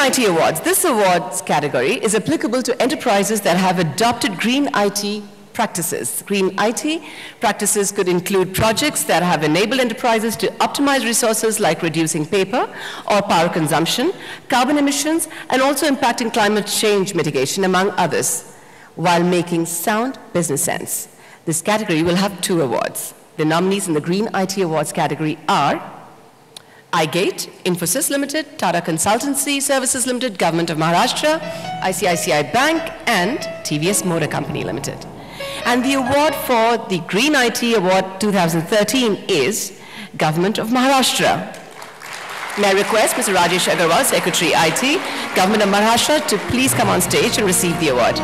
IT Awards. This awards category is applicable to enterprises that have adopted green IT practices. Green IT practices could include projects that have enabled enterprises to optimize resources like reducing paper or power consumption, carbon emissions, and also impacting climate change mitigation, among others, while making sound business sense. This category will have two awards. The nominees in the Green IT Awards category are iGate, Infosys Limited, Tata Consultancy Services Limited, Government of Maharashtra, ICICI Bank, and TVS Motor Company Limited. And the award for the Green IT Award 2013 is Government of Maharashtra. May I request Mr. Rajesh Agarwal, Secretary IT, Government of Maharashtra, to please come on stage and receive the award.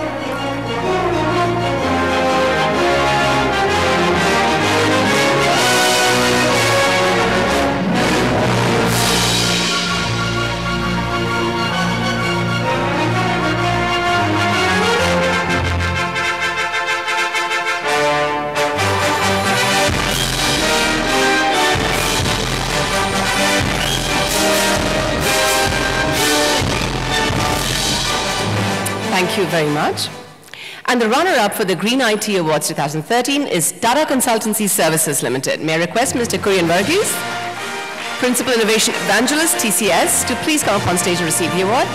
Thank you very much. And the runner-up for the Green IT Awards 2013 is Tata Consultancy Services Limited. May I request Mr. Kurian Verghese, Principal Innovation Evangelist, TCS, to please come up on stage and receive the award.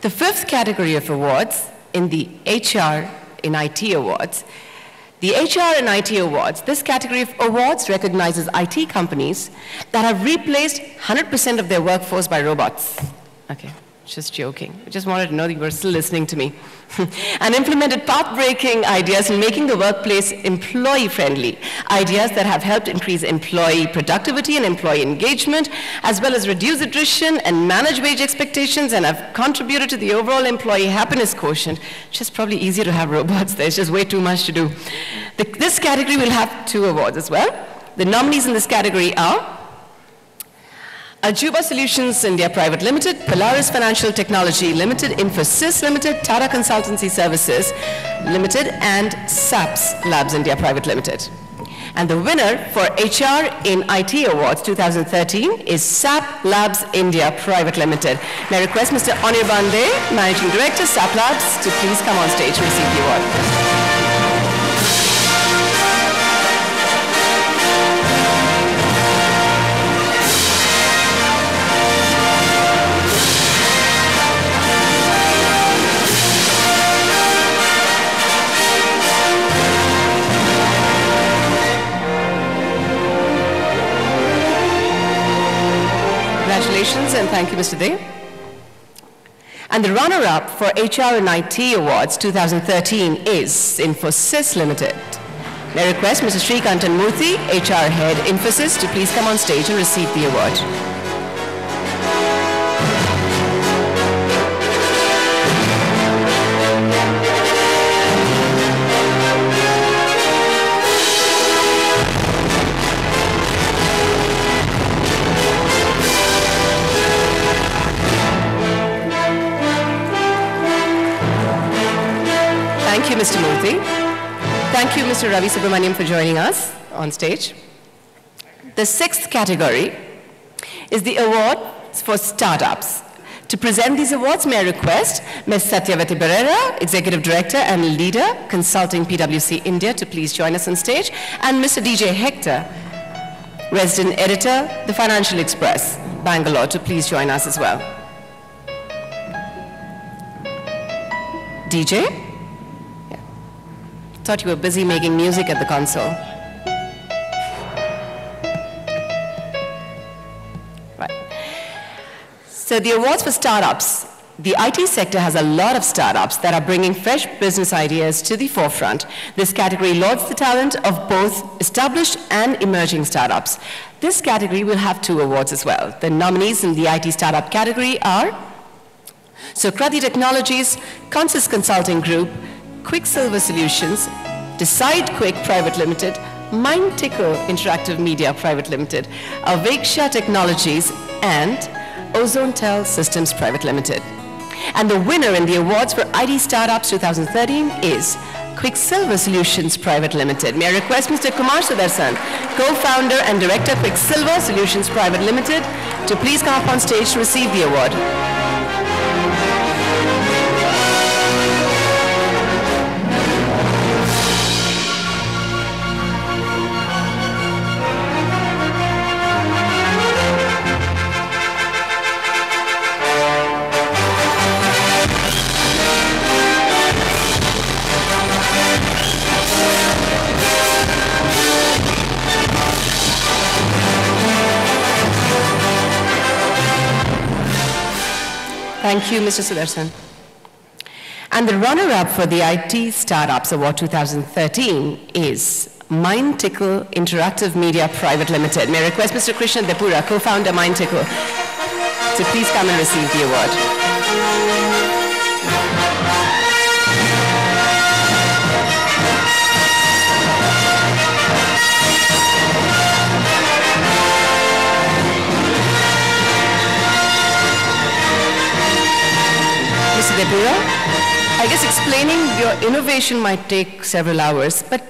The fifth category of awards in the HR in IT Awards. The HR in IT Awards, this category of awards recognizes IT companies that have replaced 100% of their workforce by robots. Okay, just joking. I just wanted to know that you were still listening to me. And implemented path-breaking ideas in making the workplace employee-friendly, ideas that have helped increase employee productivity and employee engagement, as well as reduce attrition and manage wage expectations, and have contributed to the overall employee happiness quotient. It's just probably easier to have robots. There's just way too much to do. This category will have two awards as well. The nominees in this category are Ajuba Solutions India Private Limited, Polaris Financial Technology Limited, Infosys Limited, Tata Consultancy Services Limited, and SAPS Labs India Private Limited. And the winner for HR in IT Awards 2013 is SAP Labs India Private Limited. Now I request Mr. Anil Bande, Managing Director, SAP Labs, to please come on stage to receive the award. Congratulations and thank you, Mr. Dev. And the runner-up for HR and IT Awards 2013 is Infosys Limited. May I request Mr. Srikantan Murthy, HR Head, Infosys, to please come on stage and receive the award. Thank you, Mr. Murthy. Thank you, Mr. Ravi Subramaniam, for joining us on stage. The sixth category is the award for startups. To present these awards, may I request Ms. Satyavati Barrera, Executive Director and Leader, Consulting PwC India, to please join us on stage, and Mr. DJ Hector, Resident Editor, The Financial Express, Bangalore, to please join us as well. DJ? Thought you were busy making music at the console. Right. So the awards for startups. The IT sector has a lot of startups that are bringing fresh business ideas to the forefront. This category lauds the talent of both established and emerging startups. This category will have two awards as well. The nominees in the IT startup category are Socrati Technologies, Consys Consulting Group, Quicksilver Solutions, Decide Quick Private Limited, MindTickle Interactive Media Private Limited, Aveksha Technologies, and Ozontel Systems Private Limited. And the winner in the awards for IT Startups 2013 is Quicksilver Solutions Private Limited. May I request Mr. Kumar Sudarsan, co-founder and director Quicksilver Solutions Private Limited, to please come up on stage to receive the award. Thank you, Mr. Sudarsan. And the runner-up for the IT Startups Award 2013 is MindTickle Interactive Media Private Limited. May I request Mr. Krishnan Depura, co-founder MindTickle, to please come and receive the award. Debura, I guess explaining your innovation might take several hours, but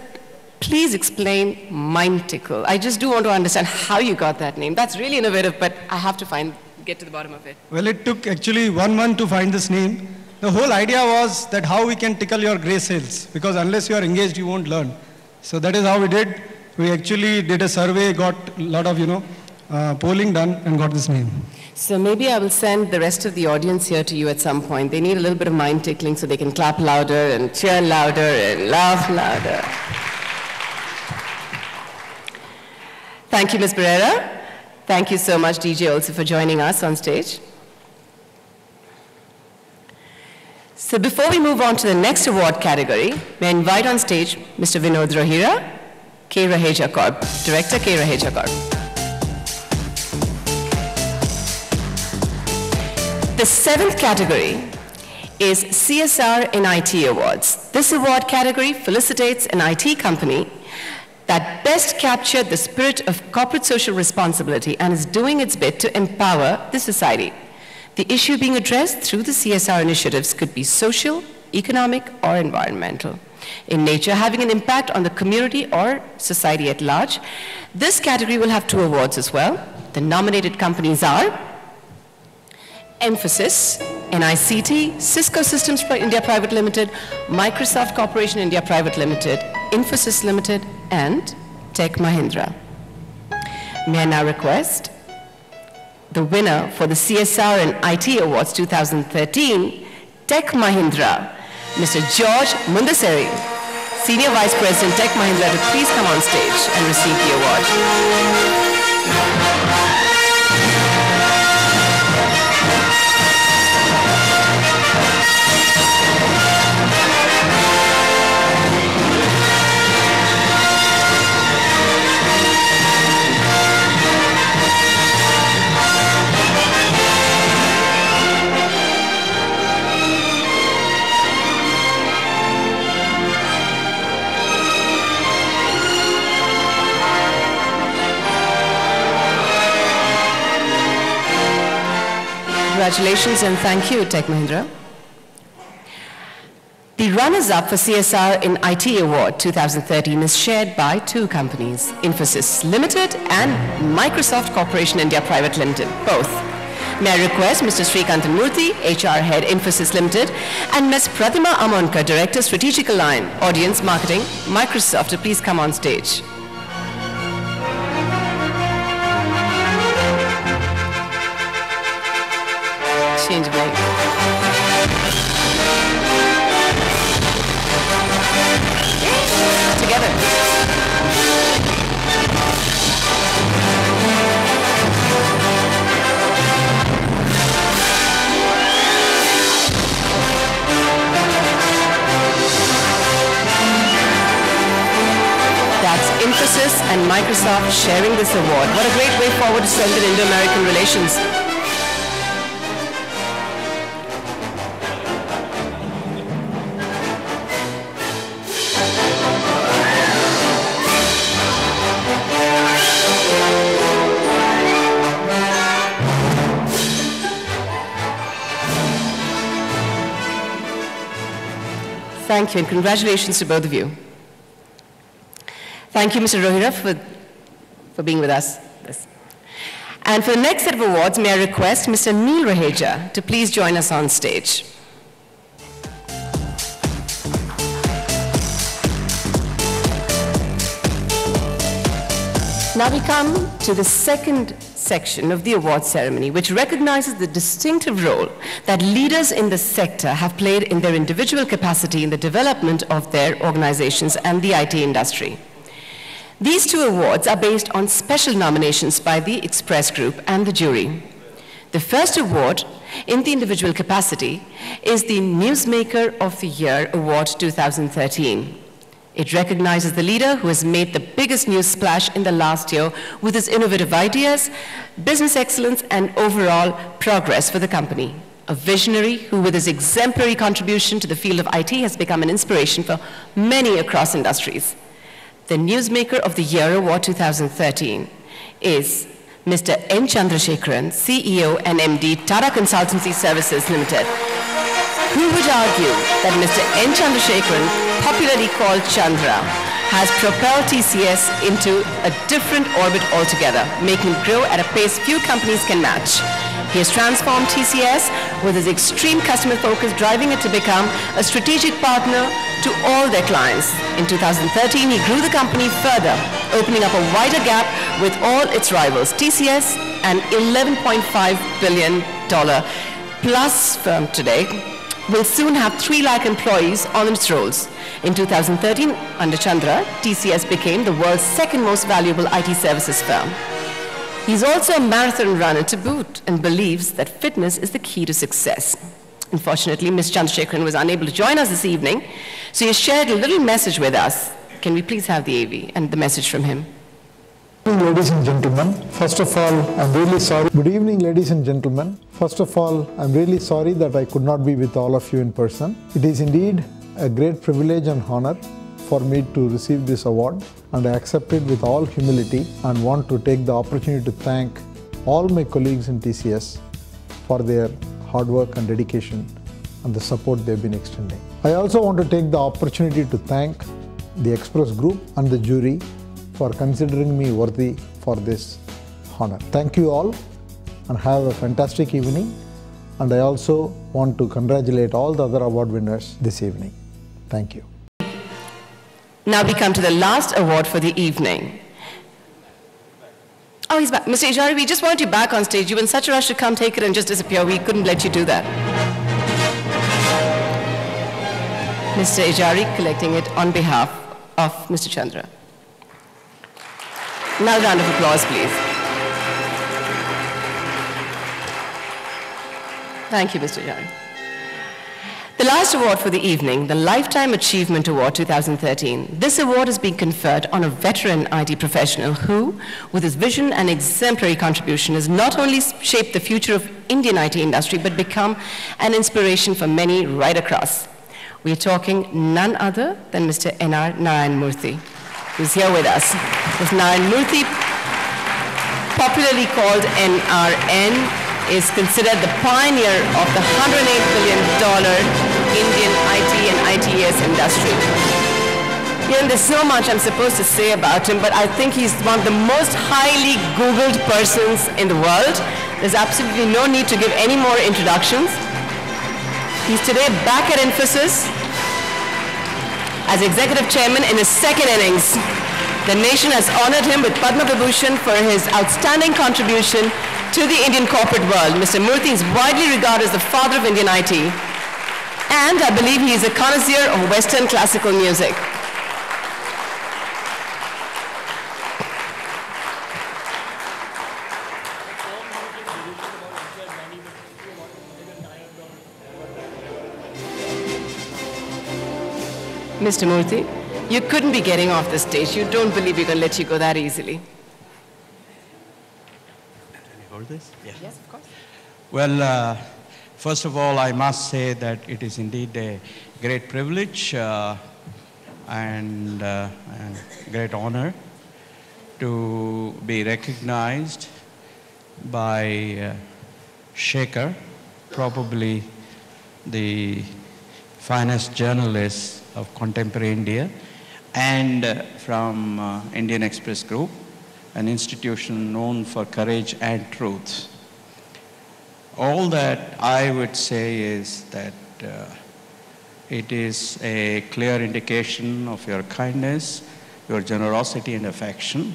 please explain MindTickle. I just do want to understand how you got that name. That's really innovative, but I have to get to the bottom of it. Well, it took actually 1 month to find this name. The whole idea was that how we can tickle your gray cells, because unless you are engaged, you won't learn. So that is how we did. We actually did a survey, got a lot of polling done, and got this name. So maybe I will send the rest of the audience here to you at some point. They need a little bit of mind tickling so they can clap louder and cheer louder and laugh louder. Thank you, Ms. Barrera. Thank you so much, DJ, also for joining us on stage. So before we move on to the next award category, may I invite on stage Mr. Vinod Rohira, K Raheja Corp, Director, K Raheja Corp. The seventh category is CSR in IT Awards. This award category felicitates an IT company that best captured the spirit of corporate social responsibility and is doing its bit to empower the society. The issue being addressed through the CSR initiatives could be social, economic, or environmental in nature, having an impact on the community or society at large. This category will have 2 awards as well. The nominated companies are Infosys, NICT, Cisco Systems India Private Limited, Microsoft Corporation India Private Limited, Infosys Limited, and Tech Mahindra. May I now request the winner for the CSR and IT Awards 2013, Tech Mahindra, Mr. George Mundaseri, Senior Vice President, Tech Mahindra, to please come on stage and receive the award. Congratulations and thank you, Tech Mahindra. The runners-up for CSR in IT Award 2013 is shared by 2 companies, Infosys Limited and Microsoft Corporation India Private Limited, both. May I request Mr. Srikantan Murthy, HR Head, Infosys Limited, and Ms. Pratima Amonkar, Director, Strategic Alliance, Audience Marketing, Microsoft, to please come on stage. Change mic. Together. That's Infosys and Microsoft sharing this award. What a great way forward to strengthen Indo-American relations. Thank you, and congratulations to both of you. Thank you, Mr. Rohira, for being with us. And for the next set of awards, may I request Mr. Neel Raheja to please join us on stage. Now we come to the second section of the award ceremony, which recognizes the distinctive role that leaders in the sector have played in their individual capacity in the development of their organizations and the IT industry. These 2 awards are based on special nominations by the Express Group and the jury. The first award in the individual capacity is the Newsmaker of the Year Award 2013. It recognizes the leader who has made the biggest news splash in the last year with his innovative ideas, business excellence, and overall progress for the company. A visionary who, with his exemplary contribution to the field of IT, has become an inspiration for many across industries. The Newsmaker of the Year Award 2013 is Mr. N. Chandrasekharan, CEO and MD, Tata Consultancy Services Limited. Who would argue that Mr. N. Chandrasekharan, popularly called Chandra, has propelled TCS into a different orbit altogether, making it grow at a pace few companies can match. He has transformed TCS with his extreme customer focus, driving it to become a strategic partner to all their clients. In 2013, he grew the company further, opening up a wider gap with all its rivals. TCS, an $11.5 billion plus firm today, will soon have 3 lakh employees on its rolls. In 2013, under Chandra, TCS became the world's 2nd most valuable IT services firm. He's also a marathon runner to boot and believes that fitness is the key to success. Unfortunately, Ms. Chandrasekharan was unable to join us this evening, so he shared a little message with us. Can we please have the AV and the message from him? Ladies and gentlemen, first of all, I'm really sorry. Good evening, ladies and gentlemen. First of all, I'm really sorry that I could not be with all of you in person. It is indeed a great privilege and honor for me to receive this award, and I accept it with all humility and want to take the opportunity to thank all my colleagues in TCS for their hard work and dedication and the support they've been extending. I also want to take the opportunity to thank the Express Group and the jury for considering me worthy for this honor. Thank you all and have a fantastic evening. And I also want to congratulate all the other award winners this evening. Thank you. Now we come to the last award for the evening. Oh, he's back. Mr. Ijari, we just want you back on stage. You were in such a rush to come take it and just disappear. We couldn't let you do that. Mr. Ijari collecting it on behalf of Mr. Chandra. Now a round of applause, please. Thank you, Mr. Ijari. The last award for the evening, the Lifetime Achievement Award 2013. This award has been conferred on a veteran IT professional who, with his vision and exemplary contribution, has not only shaped the future of Indian IT industry, but become an inspiration for many right across. We are talking none other than Mr. N.R. Narayana Murthy, who's here with us. Mr. Narayana Murthy, popularly called NRN, is considered the pioneer of the $108 billion Indian IT and ITES industry. You know, there's so much I'm supposed to say about him, but I think he's one of the most highly Googled persons in the world. There's absolutely no need to give any more introductions. He's today back at Infosys as executive chairman in his second innings. The nation has honored him with Padma Vibhushan for his outstanding contribution to the Indian corporate world. Mr. Murthy is widely regarded as the father of Indian IT, and I believe he is a connoisseur of Western classical music. Mr. Murthy, you couldn't be getting off the stage. You don't believe we're going to let you go that easily. This? Yeah. Yes, of course. Well, first of all, I must say that it is indeed a great privilege and a great honor to be recognized by Shekhar, probably the finest journalist of contemporary India, and from Indian Express Group, an institution known for courage and truth. All that I would say is that it is a clear indication of your kindness, your generosity and affection,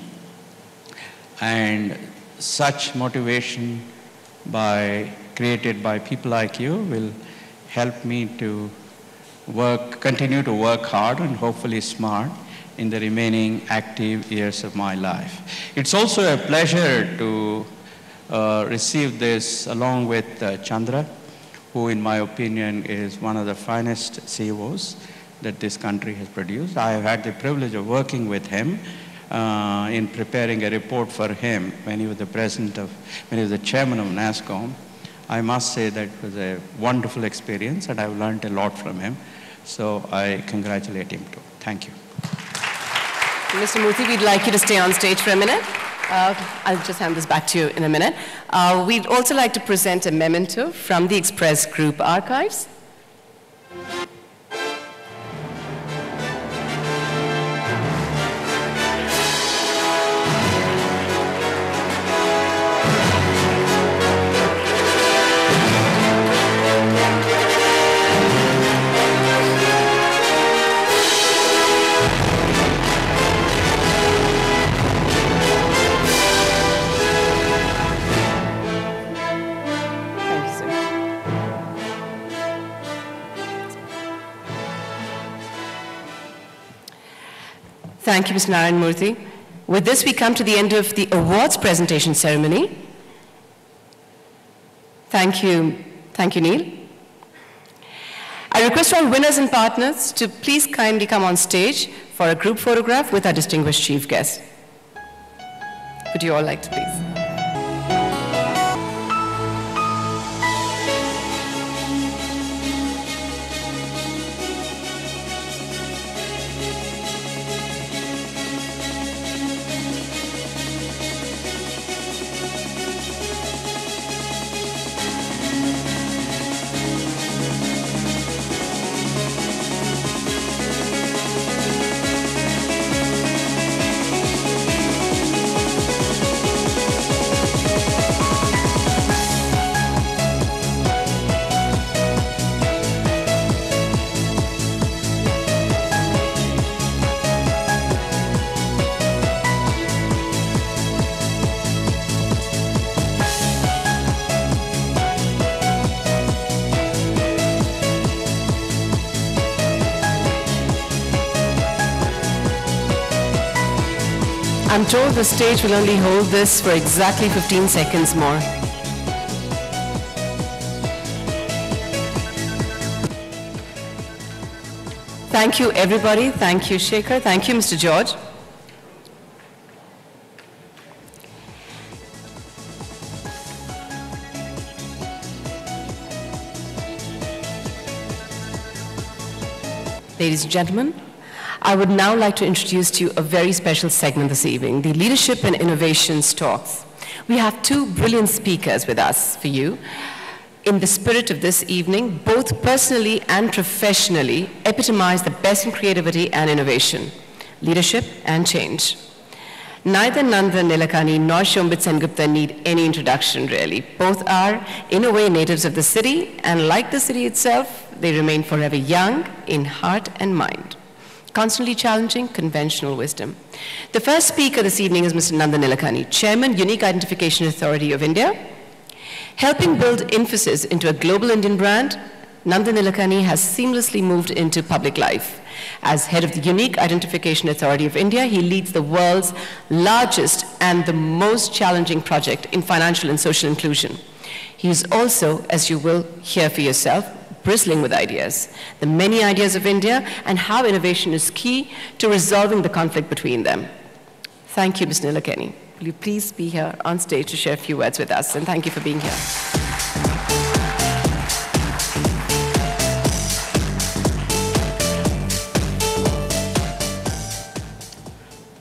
and such motivation created by people like you will help me to continue to work hard and hopefully smart in the remaining active years of my life. It's also a pleasure to receive this along with Chandra, who in my opinion is one of the finest CEOs that this country has produced. I have had the privilege of working with him in preparing a report for him when he was the chairman of NASSCOM. I must say that it was a wonderful experience and I've learned a lot from him. So I congratulate him too. Thank you. Mr. Murthy, we'd like you to stay on stage for a minute. I'll just hand this back to you in a minute. We'd also like to present a memento from the Express Group archives. Thank you, Mr. Narayana Murthy. With this, we come to the end of the awards presentation ceremony. Thank you, Neil. I request all winners and partners to please kindly come on stage for a group photograph with our distinguished chief guest. Would you all like to please? I'm told the stage will only hold this for exactly 15 seconds more. Thank you, everybody. Thank you, Shekhar. Thank you, Mr. George. Ladies and gentlemen, I would now like to introduce to you a very special segment this evening, the Leadership and Innovations Talks. We have two brilliant speakers with us for you. In the spirit of this evening, both personally and professionally epitomize the best in creativity and innovation, leadership and change. Neither Nandan Nilekali nor Shombit Sengupta need any introduction, really. Both are, in a way, natives of the city, and like the city itself, they remain forever young in heart and mind, constantly challenging conventional wisdom. The first speaker this evening is Mr. Nandan Nilekali, Chairman, Unique Identification Authority of India. Helping build Infosys into a global Indian brand, Nandan Nilekali has seamlessly moved into public life. As head of the Unique Identification Authority of India, he leads the world's largest and the most challenging project in financial and social inclusion. He is also, as you will hear for yourself, bristling with ideas, the many ideas of India, and how innovation is key to resolving the conflict between them. Thank you, Ms. Nilekali. Will you please be here on stage to share a few words with us, and thank you for being here.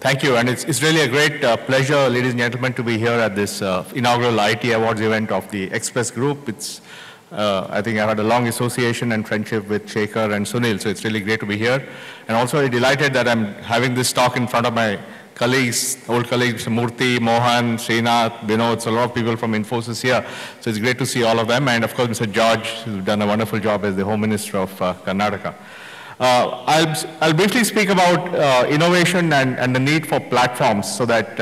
Thank you, and it's really a great pleasure, ladies and gentlemen, to be here at this inaugural IT Awards event of the Express Group. It's, I think I had a long association and friendship with Shekhar and Sunil, so it's really great to be here. And also delighted that I'm having this talk in front of my colleagues, old colleagues, Murthy, Mohan, Srinath, Vinod, so a lot of people from Infosys here. So it's great to see all of them. And of course, Mr. George, who's done a wonderful job as the Home Minister of Karnataka. I'll briefly speak about innovation and the need for platforms, so that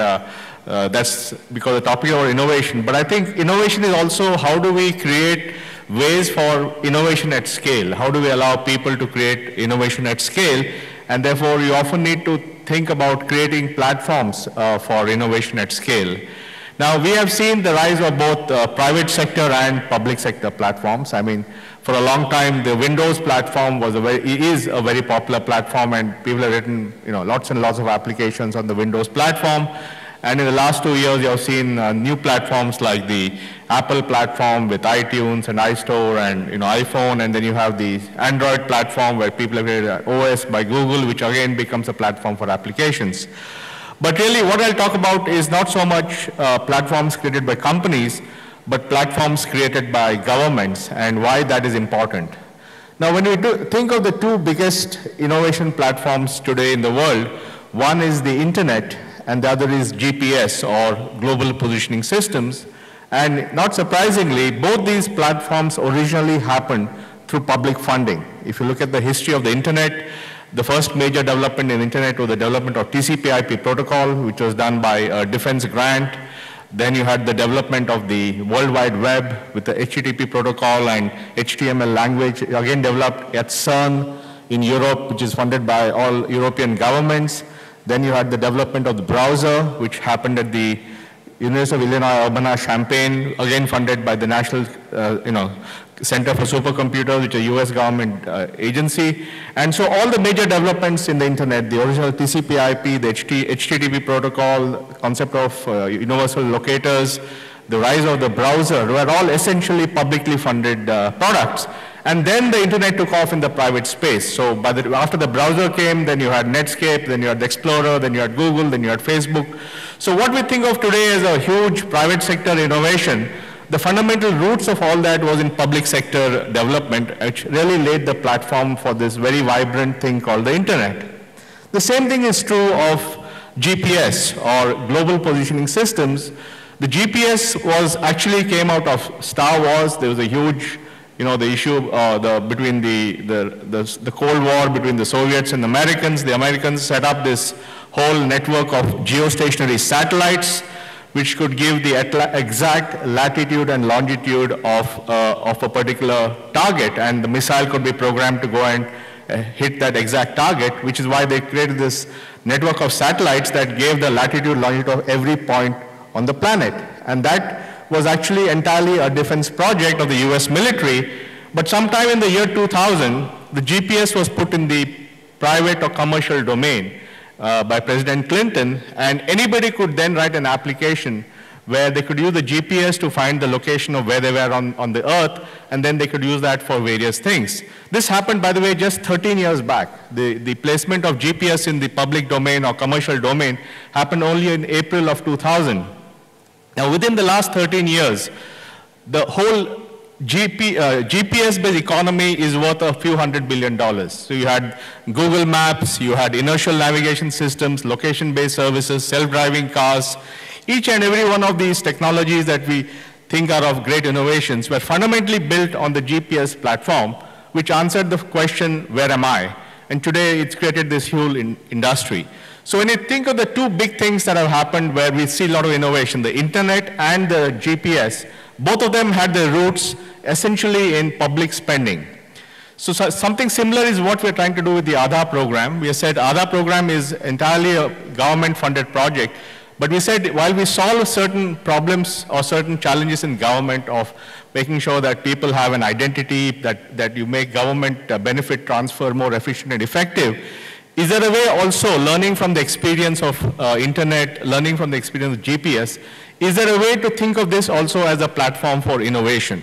that's because the topic of innovation. But I think innovation is also how do we create ways for innovation at scale? How do we allow people to create innovation at scale? And therefore, you often need to think about creating platforms for innovation at scale. Now, we have seen the rise of both private sector and public sector platforms. I mean, for a long time, the Windows platform was is a very popular platform, and people have written, you know, lots and lots of applications on the Windows platform. And in the last 2 years, you have seen new platforms like the Apple platform with iTunes and iStore and, you know, iPhone, and then you have the Android platform where people have created OS by Google, which again becomes a platform for applications. But really, what I'll talk about is not so much platforms created by companies, but platforms created by governments and why that is important. Now, when we think of the two biggest innovation platforms today in the world, one is the internet, and the other is GPS, or Global Positioning Systems. And not surprisingly, both these platforms originally happened through public funding. If you look at the history of the internet, the first major development in the internet was the development of TCP/IP protocol, which was done by a defense grant. Then you had the development of the World Wide Web with the HTTP protocol and HTML language, again developed at CERN in Europe, which is funded by all European governments. Then you had the development of the browser, which happened at the University of Illinois Urbana-Champaign, again funded by the National Center for Supercomputers, which is a US government agency. And so all the major developments in the internet, the original TCP/IP, the HTTP protocol, concept of universal locators, the rise of the browser, were all essentially publicly funded products. And then the internet took off in the private space. So after the browser came, then you had Netscape, then you had Explorer, then you had Google, then you had Facebook. So what we think of today as a huge private sector innovation, the fundamental roots of all that was in public sector development, which really laid the platform for this very vibrant thing called the internet. The same thing is true of GPS, or Global Positioning Systems. The GPS was actually came out of Star Wars. There was a huge, you know, the issue between the Cold War between the Soviets and the Americans. The Americans set up this whole network of geostationary satellites, which could give the exact latitude and longitude of a particular target, and the missile could be programmed to go and hit that exact target, which is why they created this network of satellites that gave the latitude, longitude of every point on the planet. And that was actually entirely a defense project of the US military. But sometime in the year 2000, the GPS was put in the private or commercial domain by President Clinton, and anybody could then write an application where they could use the GPS to find the location of where they were on the earth, and then they could use that for various things. This happened, by the way, just 13 years back. The placement of GPS in the public domain or commercial domain happened only in April of 2000. Now, within the last 13 years, the whole GPS-based economy is worth a few $100 billion. So you had Google Maps, you had inertial navigation systems, location-based services, self-driving cars. Each and every one of these technologies that we think are of great innovations were fundamentally built on the GPS platform, which answered the question, where am I? And today it's created this whole industry. So when you think of the two big things that have happened where we see a lot of innovation, the internet and the GPS, both of them had their roots essentially in public spending. So something similar is what we're trying to do with the Aadhaar program. We have said Aadhaar program is entirely a government-funded project. But we said, while we solve certain problems or certain challenges in government of making sure that people have an identity, that you make government benefit transfer more efficient and effective, is there a way also, learning from the experience of internet, learning from the experience of GPS, is there a way to think of this also as a platform for innovation?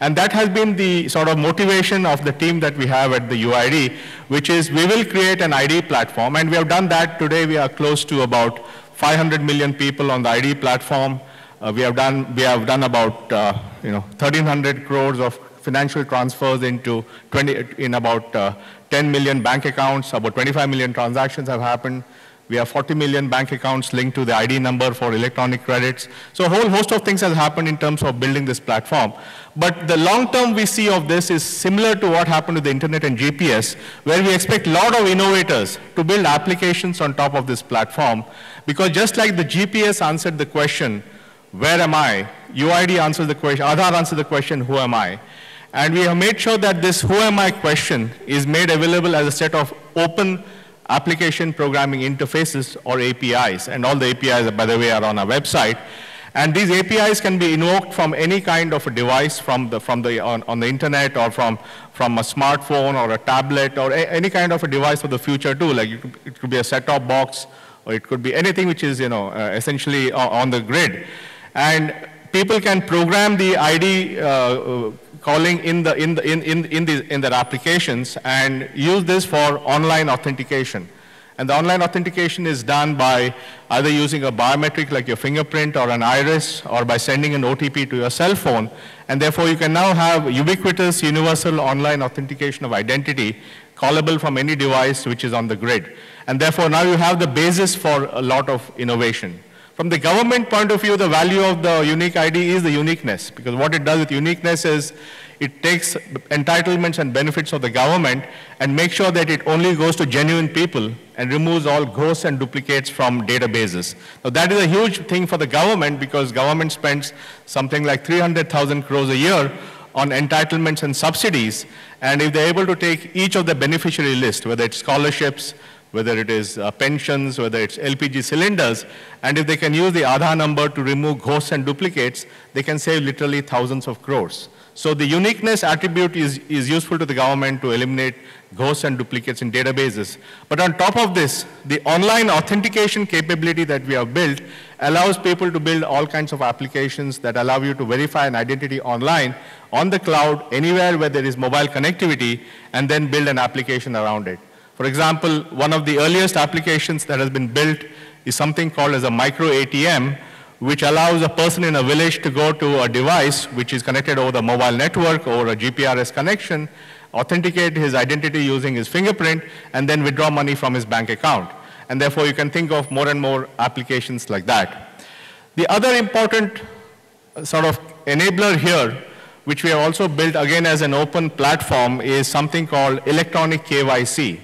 And that has been the sort of motivation of the team that we have at the UID, which is we will create an ID platform, and we have done that. Today we are close to about 500 million people on the ID platform. We have done about 1,300 crores of financial transfers into about 10 million bank accounts. About 25 million transactions have happened. We have 40 million bank accounts linked to the ID number for electronic credits. So a whole host of things has happened in terms of building this platform. But the long term we see of this is similar to what happened with the internet and GPS, where we expect a lot of innovators to build applications on top of this platform. Because just like the GPS answered the question, where am I? UID answers the question, Aadhaar answers the question, who am I? And we have made sure that this who am I question is made available as a set of open application programming interfaces or APIs. And all the APIs, by the way, are on our website. And these APIs can be invoked from any kind of a device on the internet or from a smartphone or a tablet or any kind of a device of the future too. Like it could be a set-top box, or it could be anything which is, essentially on the grid. And people can program the ID calling in their applications and use this for online authentication. And the online authentication is done by either using a biometric like your fingerprint or an iris, or by sending an OTP to your cell phone. And therefore, you can now have ubiquitous, universal online authentication of identity callable from any device which is on the grid. And therefore, now you have the basis for a lot of innovation. From the government point of view, the value of the unique ID is the uniqueness, because what it does with uniqueness is it takes entitlements and benefits of the government and makes sure that it only goes to genuine people and removes all ghosts and duplicates from databases. Now, that is a huge thing for the government, because government spends something like 300,000 crores a year on entitlements and subsidies. And if they're able to take each of the beneficiary list, whether it's scholarships, whether it is pensions, whether it's LPG cylinders, and if they can use the Aadhaar number to remove ghosts and duplicates, they can save literally thousands of crores. So the uniqueness attribute is useful to the government to eliminate ghosts and duplicates in databases. But on top of this, the online authentication capability that we have built allows people to build all kinds of applications that allow you to verify an identity online, on the cloud, anywhere where there is mobile connectivity, and then build an application around it. For example, one of the earliest applications that has been built is something called as a micro ATM, which allows a person in a village to go to a device which is connected over the mobile network or a GPRS connection, authenticate his identity using his fingerprint, and then withdraw money from his bank account. And therefore, you can think of more and more applications like that. The other important sort of enabler here, which we have also built again as an open platform, is something called electronic KYC.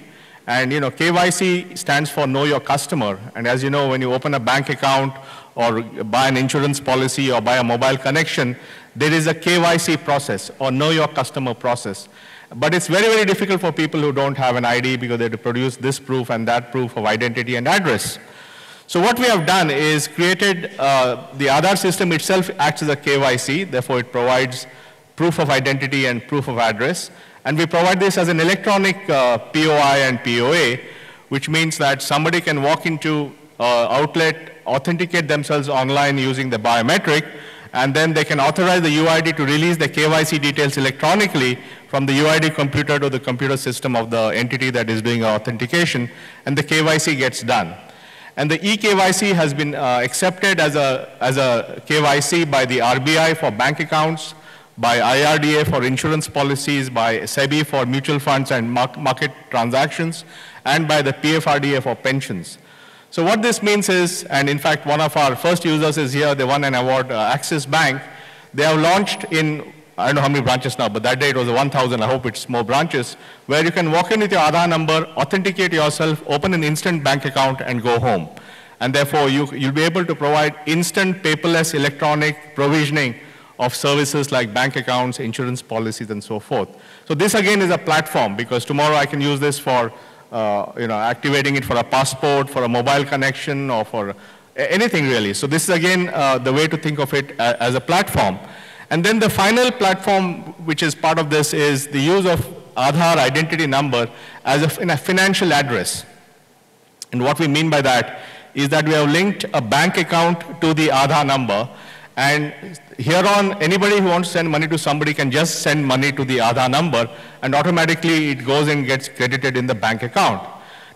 And KYC stands for Know Your Customer. And as you know, when you open a bank account or buy an insurance policy or buy a mobile connection, there is a KYC process or Know Your Customer process. But it's very, very difficult for people who don't have an ID because they have to produce this proof and that proof of identity and address. So what we have done is created the Aadhaar system itself acts as a KYC. Therefore, it provides proof of identity and proof of address. And we provide this as an electronic POI and POA, which means that somebody can walk into outlet, authenticate themselves online using the biometric, and then they can authorize the UID to release the KYC details electronically from the UID computer to the computer system of the entity that is doing authentication, and the KYC gets done. And the eKYC has been accepted as a KYC by the RBI for bank accounts, by IRDA for insurance policies, by SEBI for mutual funds and market transactions, and by the PFRDA for pensions. So what this means is, and in fact, one of our first users is here. They won an award, Axis Bank. They have launched in, I don't know how many branches now, but that day it was 1,000. I hope it's more branches, where you can walk in with your Aadhaar number, authenticate yourself, open an instant bank account, and go home. And therefore, you'll be able to provide instant, paperless, electronic provisioning of services like bank accounts, insurance policies, and so forth. So this, again, is a platform, because tomorrow I can use this for activating it for a passport, for a mobile connection, or for anything really. So this is again the way to think of it as a platform. And then the final platform, which is part of this, is the use of Aadhaar identity number as in a financial address. And what we mean by that is that we have linked a bank account to the Aadhaar number. And here on, anybody who wants to send money to somebody can just send money to the Aadhaar number, and automatically it goes and gets credited in the bank account.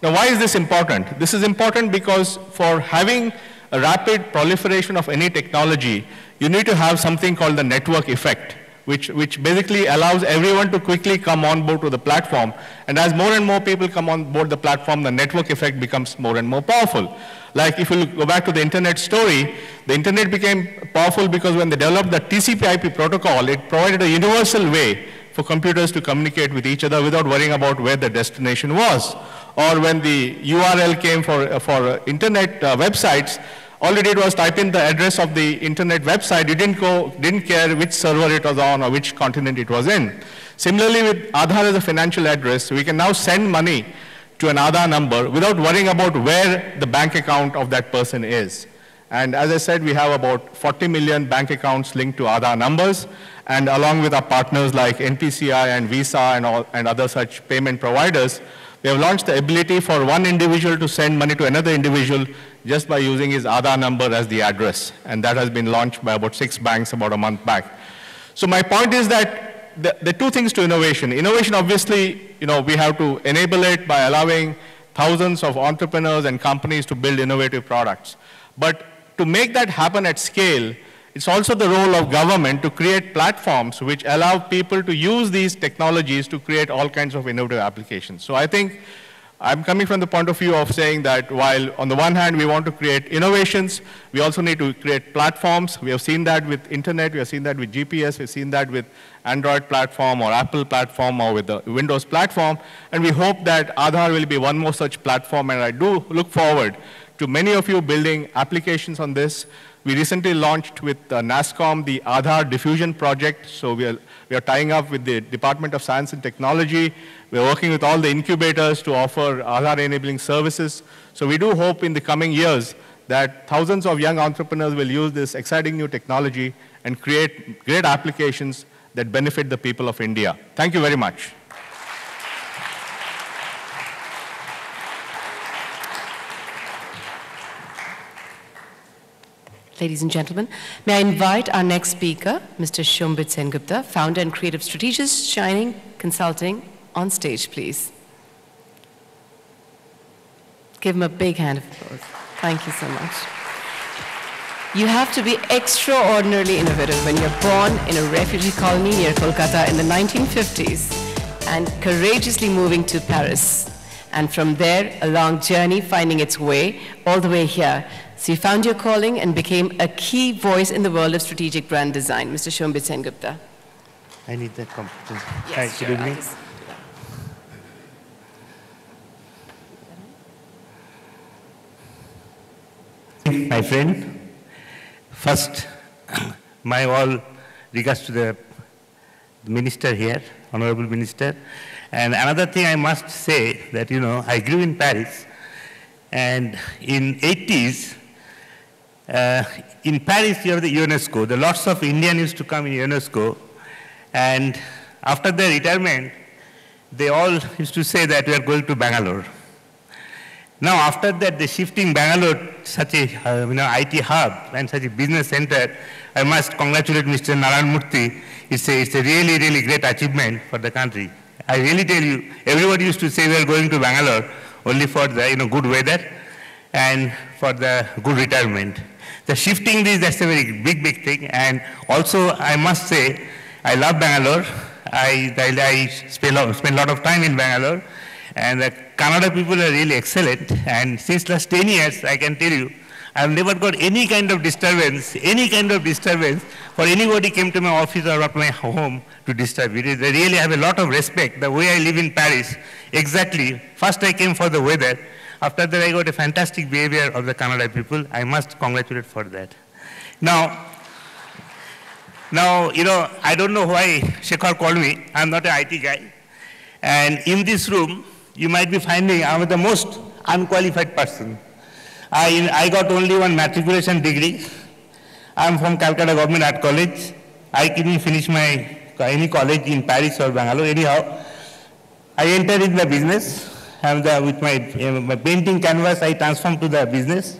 Now, why is this important? This is important because for having a rapid proliferation of any technology, you need to have something called the network effect, which basically allows everyone to quickly come on board to the platform. And as more and more people come on board the platform, the network effect becomes more and more powerful. Like if you go back to the internet story, the internet became powerful because when they developed the TCP/IP protocol, it provided a universal way for computers to communicate with each other without worrying about where the destination was. Or when the URL came for internet websites, all you did was type in the address of the internet website. You didn't care which server it was on or which continent it was in. Similarly, with Aadhaar as a financial address, we can now send money to an Aadhaar number without worrying about where the bank account of that person is. And as I said, we have about 40 million bank accounts linked to Aadhaar numbers, and along with our partners like NPCI and Visa and other such payment providers, we have launched the ability for one individual to send money to another individual just by using his Aadhaar number as the address. And that has been launched by about 6 banks about a month back. So my point is that the two things to innovation. Innovation, obviously, we have to enable it by allowing thousands of entrepreneurs and companies to build innovative products. But to make that happen at scale, it's also the role of government to create platforms which allow people to use these technologies to create all kinds of innovative applications. So I think I'm coming from the point of view of saying that while on the one hand we want to create innovations, we also need to create platforms. We have seen that with internet, we have seen that with GPS, we've seen that with Android platform or Apple platform or with the Windows platform. And we hope that Aadhaar will be one more such platform, and I do look forward to many of you building applications on this. We recently launched with NASSCOM the Aadhaar Diffusion Project. So we are tying up with the Department of Science and Technology. We're working with all the incubators to offer Aadhaar enabling services. So we do hope in the coming years that thousands of young entrepreneurs will use this exciting new technology and create great applications that benefit the people of India. Thank you very much. Ladies and gentlemen, may I invite our next speaker, Mr. Shombit Sengupta, founder and creative strategist, Shining Consulting, on stage, please. Give him a big hand of applause. Thank you so much. You have to be extraordinarily innovative when you're born in a refugee colony near Kolkata in the 1950s and courageously moving to Paris. And from there, a long journey finding its way all the way here. So you found your calling and became a key voice in the world of strategic brand design. Mr. Shombit Sengupta. I need that competence. Yes, sure, good evening. My friend, first, my all regards to the minister here Honorable Minister. And another thing I must say that, you know, I grew in Paris, and in 80s, in Paris you have the UNESCO. The lots of Indians used to come in UNESCO, and after their retirement, they all used to say that we are going to Bangalore. Now after that, they shifting Bangalore, such a IT hub and such a business center. I must congratulate Mr. Narayana Murthy. It's a really, really great achievement for the country. I really tell you, everybody used to say we are going to Bangalore only for the good weather and for the good retirement. The shifting this, that's a very big, big thing. And also, I must say, I love Bangalore. I spend a lot of time in Bangalore. And the Kannada people are really excellent. And since last 10 years, I can tell you, I've never got any kind of disturbance, for anybody came to my office or at my home to disturb me. I really have a lot of respect. The way I live in Paris, exactly. First I came for the weather. After that, I got a fantastic behavior of the Kannada people. I must congratulate for that. Now, I don't know why Shekhar called me. I'm not an IT guy. And in this room, you might be finding I'm the most unqualified person. I got only one matriculation degree. I'm from Calcutta Government Art College. I couldn't finish my any college in Paris or Bangalore. Anyhow, I entered in the business. With my painting canvas, I transformed to the business.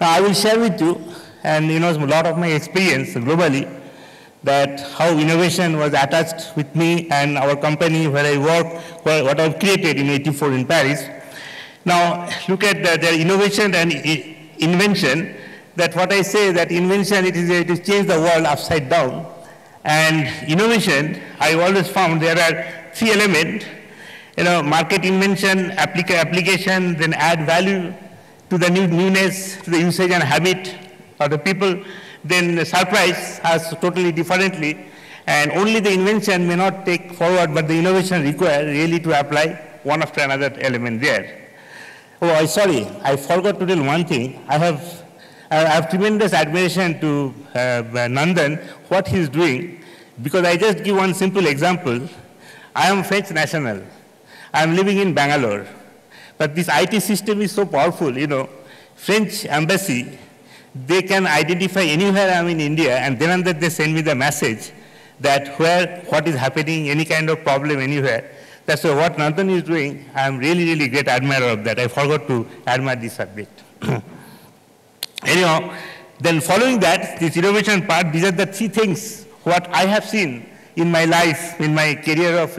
Now I will share with you, and a lot of my experience globally, that how innovation was attached with me and our company where I work, what I've created in '84 in Paris. Now, look at their innovation and invention, that what I say, that invention, it is changed the world upside down. And innovation, I always found there are three elements, market invention, application, then add value to the newness, to the usage and habit of the people, then surprise us totally differently. And only the invention may not take forward, but the innovation requires really to apply one after another element there. Oh, sorry, I forgot to tell one thing. I have tremendous admiration to Nandan, what he's doing, because I just give one simple example. I am French national. I am living in Bangalore. But this IT system is so powerful, French embassy, they can identify anywhere I'm in India, and then and that they send me the message that what is happening, any kind of problem anywhere. That's what Nandan is doing. I'm really, really great admirer of that. I forgot to admire this subject. Anyhow, then following that, this innovation part, these are the three things what I have seen in my life, in my career of,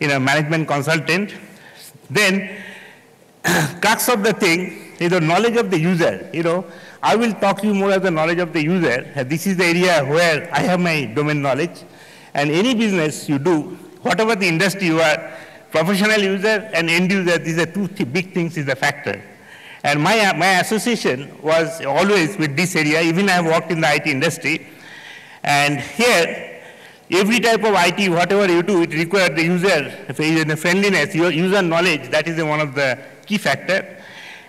management consultant. Then, crux of the thing is the knowledge of the user. I will talk to you more of the knowledge of the user. This is the area where I have my domain knowledge. And any business you do, whatever the industry you are, professional user and end user, these are two big things is the factor. And my association was always with this area, even I have worked in the IT industry. And here, every type of IT, whatever you do, it requires the user friendliness, your user knowledge, that is one of the key factor.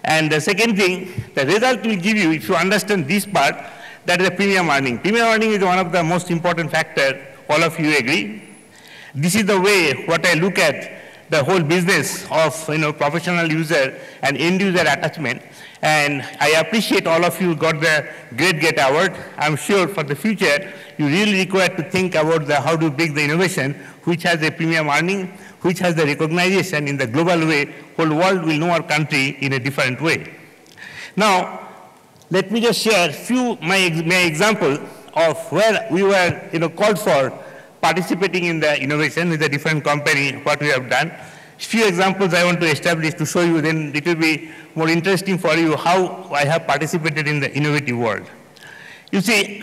And the second thing, the result will give you, if you understand this part, that is the premium earning. Premium earning is one of the most important factor, all of you agree. This is the way what I look at the whole business of professional user and end user attachment. And I appreciate all of you got the Great Award. I'm sure for the future, you really require to think about how to make the innovation, which has a premium earning, which has the recognition in the global way. Whole world will know our country in a different way. Now, let me just share my example of where we were called for participating in the innovation with a different company, what we have done. Few examples I want to establish to show you, then it will be more interesting for you how I have participated in the innovative world. You see,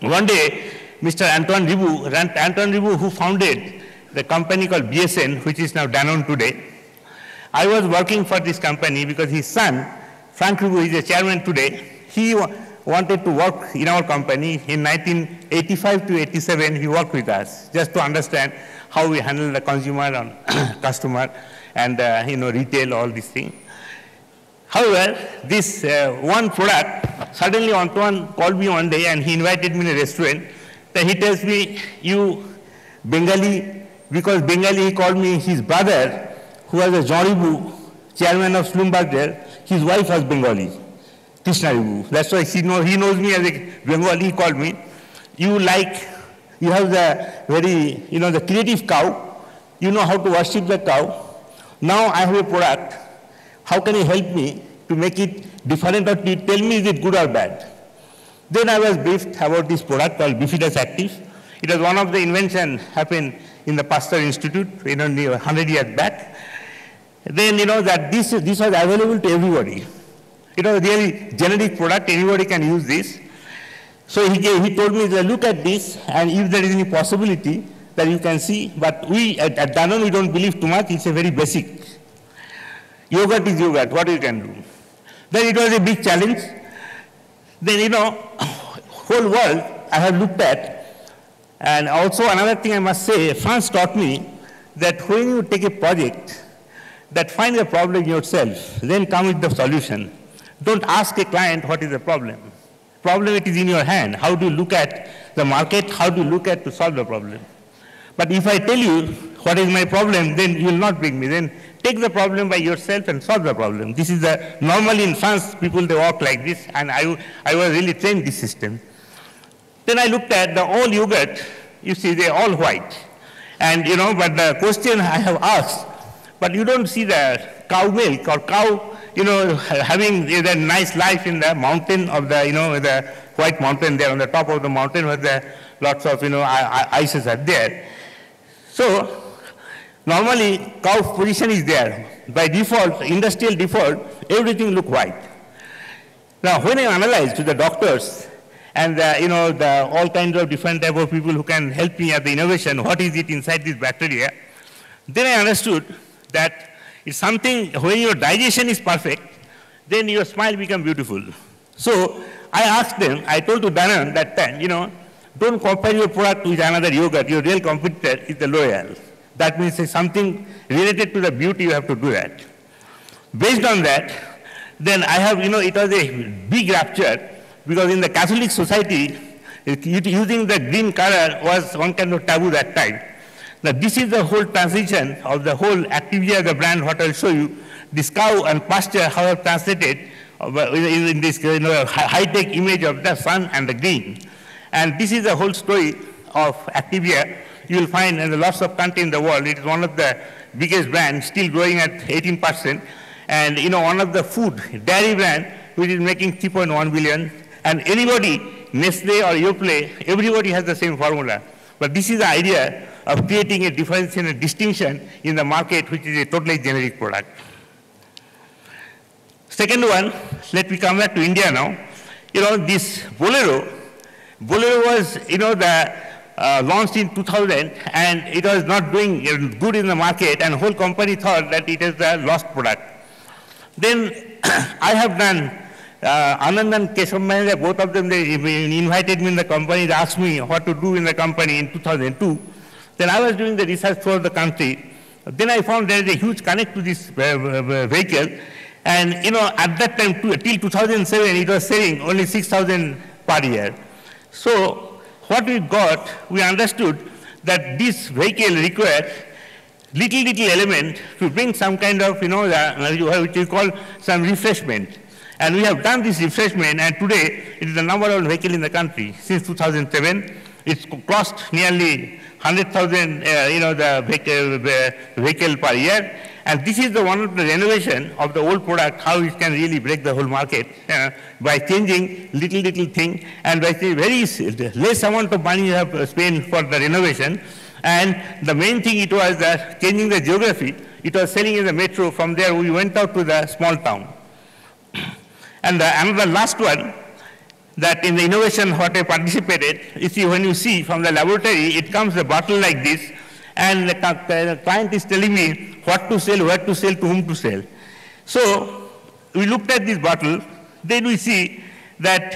one day, Mr. Antoine Riboud, who founded the company called BSN, which is now Danone today. I was working for this company because his son, Frank Riboud, is the chairman today. He wanted to work in our company. In 1985 to 87, he worked with us, just to understand how we handle the consumer and customer and retail, all these things. However, this one product, suddenly Antoine called me one day and he invited me in a restaurant. Then he tells me, you Bengali, because Bengali, he called me his brother, who was a Joribu, chairman of Slumberger. His wife was Bengali, Krishnaribu. That's why he knows me as a Bengali, he called me. You have the very, the creative cow. You know how to worship the cow. Now I have a product. How can you help me to make it different or to tell me is it good or bad? Then I was briefed about this product called Bifidus Active. It was one of the inventions happened in the Pasteur Institute 100 years back. Then that this was available to everybody. It was a really generic product, anybody can use this. So he told me, look at this, and if there is any possibility that you can see, but we at Danone, we don't believe too much, it's a very basic. Yogurt is yogurt, what you can do. Then it was a big challenge. Then, whole world I have looked at. And also another thing I must say, France taught me that when you take a project, that find the problem yourself, then come with the solution. Don't ask a client what is the problem. Problem, it is in your hand. How do you look at the market? How do you look at to solve the problem? But if I tell you what is my problem, then you will not bring me. Then take the problem by yourself and solve the problem. This is the, normally in France, people, they walk like this, and I was really trained this system. Then I looked at the all yogurt, you see, they're all white. And but the question I have asked, but you don't see the cow milk or cow, having the nice life in the mountain of the, the white mountain there on the top of the mountain where the lots of, ices are there. So, normally, cow position is there. By default, industrial default, everything look white. Now, when I analyzed to the doctors and the all kinds of different type of people who can help me at the innovation, what is it inside this bacteria? Then I understood that it's something, when your digestion is perfect, then your smile becomes beautiful. So I asked them, I told to Danone that time, don't compare your product with another yogurt. Your real competitor is the L'Oreal. That means it's something related to the beauty, you have to do that. Based on that, then I have, it was a big rapture, because in the Catholic society, using the green color was one kind of taboo that time. Now, this is the whole transition of the whole activity of the brand, what I'll show you. This cow and pasture, how I've translated in this high-tech image of the sun and the green. And this is the whole story of Activia. You'll find in lots of countries in the world. It is one of the biggest brands, still growing at 18%. And, one of the food, dairy brand, which is making 3.1 billion. And anybody, Nestle or Yoplait, everybody has the same formula. But this is the idea of creating a difference and a distinction in the market, which is a totally generic product. Second one, let me come back to India now. This Bolero was, launched in 2000, and it was not doing good in the market, and whole company thought that it is the lost product. Then I have done, Anandan, Keshav, both of them, they invited me in the company, they asked me what to do in the company in 2002. Then I was doing the research throughout the country. Then I found there is a huge connect to this vehicle. And at that time, till 2007, it was selling only 6,000 per year. So what we got, we understood that this vehicle required little element to bring some kind of, which we call some refreshment. And we have done this refreshment, and today it is the number one vehicle in the country since 2007. It's crossed nearly 100,000, the vehicle per year. And this is the one of the renovation of the old product, how it can really break the whole market by changing little thing. And by the very less amount of money you have spent for the renovation. And the main thing it was that changing the geography. It was selling in the metro. From there, we went out to the small town. And another last one, that in the innovation what I participated, when you see from the laboratory, it comes a bottle like this, and the client is telling me what to sell, where to sell, to whom to sell. So we looked at this bottle, then we see that,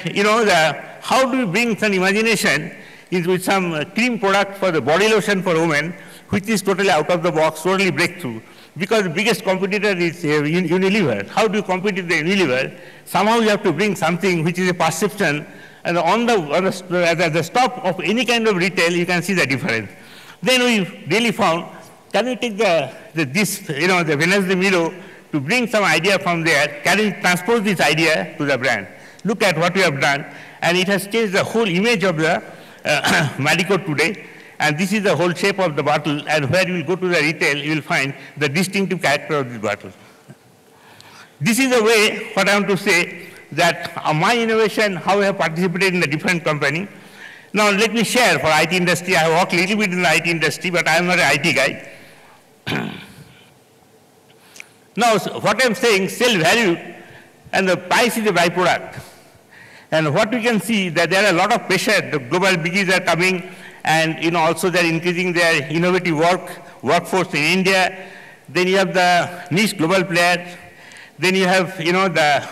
how do we bring some imagination is with some cream product for the body lotion for women, which is totally out of the box, totally breakthrough. Because the biggest competitor is Unilever. How do you compete with the Unilever? Somehow you have to bring something which is a perception, and on the stop of any kind of retail, you can see the difference. Then we really found, can we take the Wednesday Miro to bring some idea from there, can we transpose this idea to the brand? Look at what we have done, and it has changed the whole image of the Marico today, and this is the whole shape of the bottle, and where you will go to the retail, you will find the distinctive character of this bottle. This is the way, what I want to say, that my innovation, how I have participated in the different company. Now let me share for IT industry. I have worked a little bit in the IT industry, but I am not an IT guy. Now, what I am saying, sell value, and the price is a byproduct. And what we can see, that there are a lot of pressure. The global biggies are coming, and also they're increasing their innovative workforce in India. Then you have the niche global players. Then you have, the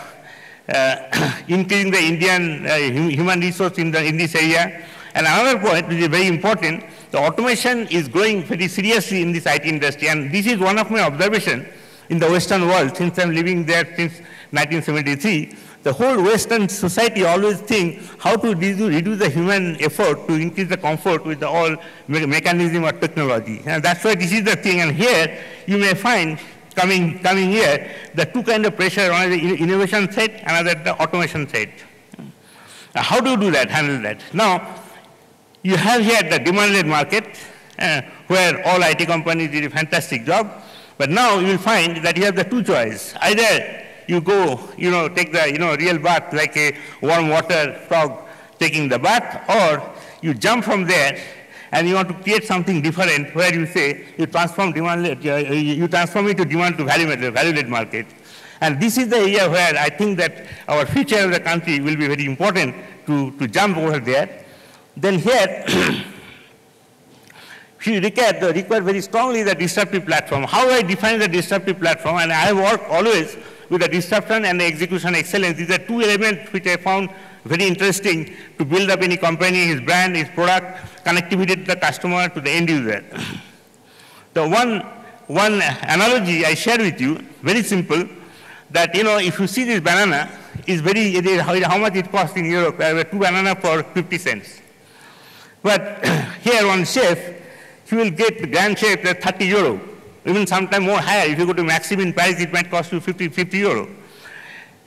increasing the Indian human resource in this area. And another point which is very important, the automation is growing very seriously in this IT industry. And this is one of my observations in the Western world, since I'm living there since 1973. The whole Western society always thinks how to reduce the human effort to increase the comfort with the all mechanism or technology. And that's why this is the thing. And here you may find, coming here, the two kinds of pressure, one is the innovation side, another the automation side. How do you do that, handle that? Now, you have here the demand-led market, where all IT companies did a fantastic job, but now you will find that you have the two choices. Either you go, take the, real bath, like a warm water frog taking the bath, or you jump from there, and you want to create something different, where you say, you transform it to demand to value-led market. And this is the area where I think that our future of the country will be very important to jump over there. Then here, we require very strongly the disruptive platform. How I define the disruptive platform, and I work always with the disruption and the execution excellence. These are two elements which I found very interesting to build up any company, his brand, his product, connectivity to the customer, to the end user. The one analogy I share with you, very simple, that if you see this banana, is very how much it costs in Europe, two banana for 50 cents. But here one chef, he will get the grand chef at 30 euro, even sometimes more higher. If you go to Maxim in Paris, it might cost you 50 euro.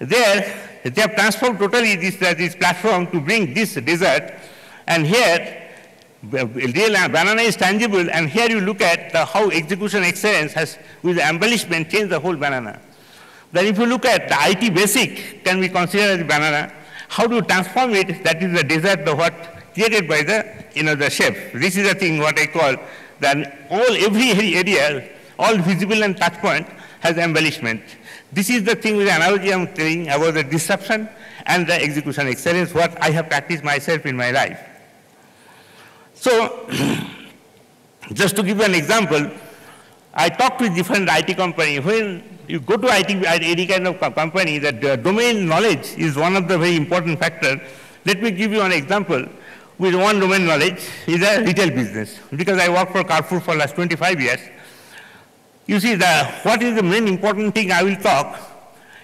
There, they have transformed totally this platform to bring this dessert. And here, real banana is tangible. And here you look at how execution excellence has, with the embellishment, changed the whole banana. Then if you look at the IT basic, can be considered as a banana. How do you transform it? That is the dessert, what created by the chef. This is the thing what I call that every area, all visible and touch point has embellishment. This is the thing with the analogy I'm telling about the disruption and the execution excellence, what I have practiced myself in my life. So, just to give you an example, I talked with different IT companies. When you go to any kind of company, that domain knowledge is one of the very important factors. Let me give you an example with one domain knowledge is a retail business. Because I worked for Carrefour for the last 25 years, you see, what is the main important thing I will talk,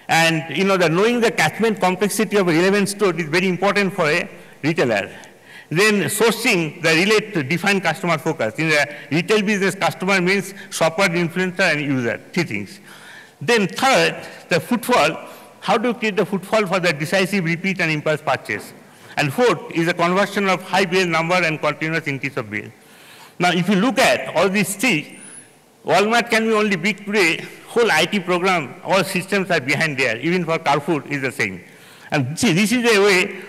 and knowing the catchment complexity of a relevant store is very important for a retailer. Then sourcing the defined customer focus. In the retail business, customer means shopper, influencer, and user, three things. Then third, the footfall. How do you create the footfall for the decisive repeat and impulse purchase? And fourth is the conversion of high bill number and continuous increase of bill. Now, if you look at all these three, Walmart can be only big today, whole IT program, all systems are behind there, even for Carrefour is the same. And see, this is a way,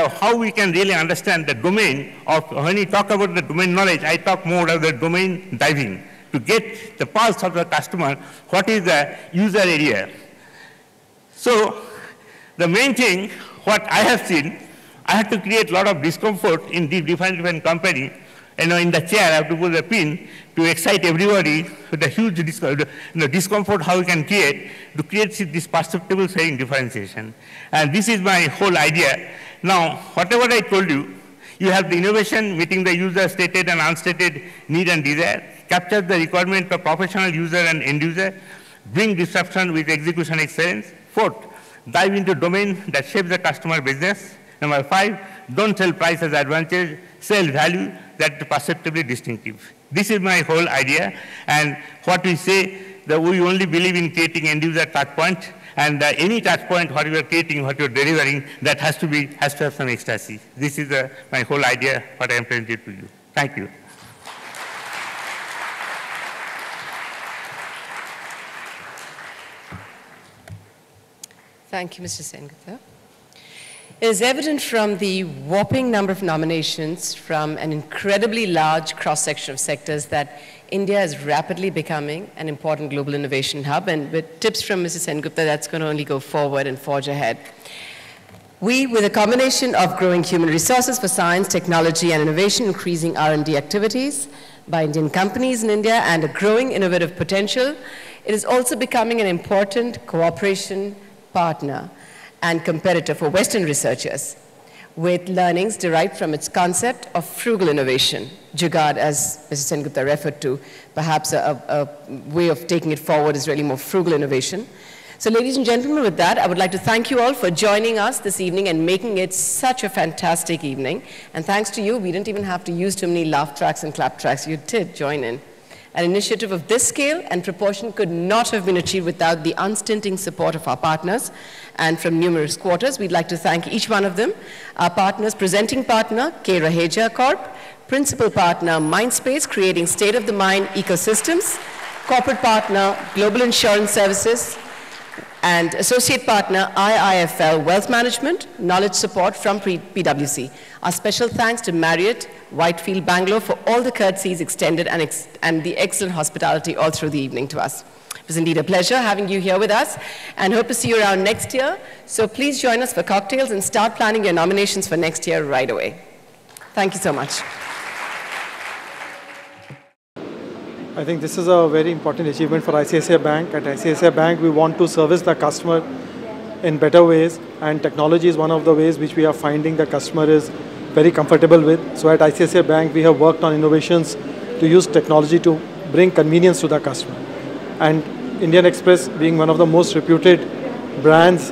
how we can really understand the domain of, when you talk about the domain knowledge, I talk more of the domain diving, to get the pulse of the customer, what is the user area. So, the main thing, what I have seen, I had to create a lot of discomfort in different company. In the chair, I have to put the pin to excite everybody with a huge discomfort how we can create, to create this perceptible sharing differentiation. And this is my whole idea. Now, whatever I told you, you have the innovation meeting the user stated and unstated need and desire, capture the requirement of professional user and end user, bring disruption with execution excellence. Fourth, dive into domain that shapes the customer business. Number 5, don't sell price as advantage, sell value, that perceptibly distinctive. This is my whole idea. And what we say, that we only believe in creating end-user touch point, and any touch point, what you are creating, what you are delivering, that has to have some ecstasy. This is my whole idea, what I am presenting to you. Thank you. Thank you, Mr. Sengupta. It is evident from the whopping number of nominations from an incredibly large cross-section of sectors that India is rapidly becoming an important global innovation hub, and with tips from Mrs. Sengupta, that's going to only go forward and forge ahead. We, with a combination of growing human resources for science, technology, and innovation, increasing R&D activities by Indian companies in India, and a growing innovative potential, it is also becoming an important cooperation partner and competitor for Western researchers, with learnings derived from its concept of frugal innovation. Jugaad, as Mrs. Sengupta referred to, perhaps a way of taking it forward is really more frugal innovation. So ladies and gentlemen, with that, I would like to thank you all for joining us this evening and making it such a fantastic evening. And thanks to you, we didn't even have to use too many laugh tracks and clap tracks. You did join in. An initiative of this scale and proportion could not have been achieved without the unstinting support of our partners, and from numerous quarters. We'd like to thank each one of them. Our partners: presenting partner, K Raheja Corp; principal partner, MindSpace, creating state-of-the-mind ecosystems; corporate partner, Global Insurance Services; and associate partner, IIFL Wealth Management, knowledge support from PwC. Our special thanks to Marriott Whitefield Bangalore for all the courtesies extended and the excellent hospitality all through the evening to us. It was indeed a pleasure having you here with us, and hope to see you around next year. So please join us for cocktails and start planning your nominations for next year right away. Thank you so much. I think this is a very important achievement for ICICI Bank. At ICICI Bank, we want to service the customer in better ways, and technology is one of the ways which we are finding the customer is very comfortable with. So at ICICI Bank, we have worked on innovations to use technology to bring convenience to the customer. And Indian Express, being one of the most reputed brands,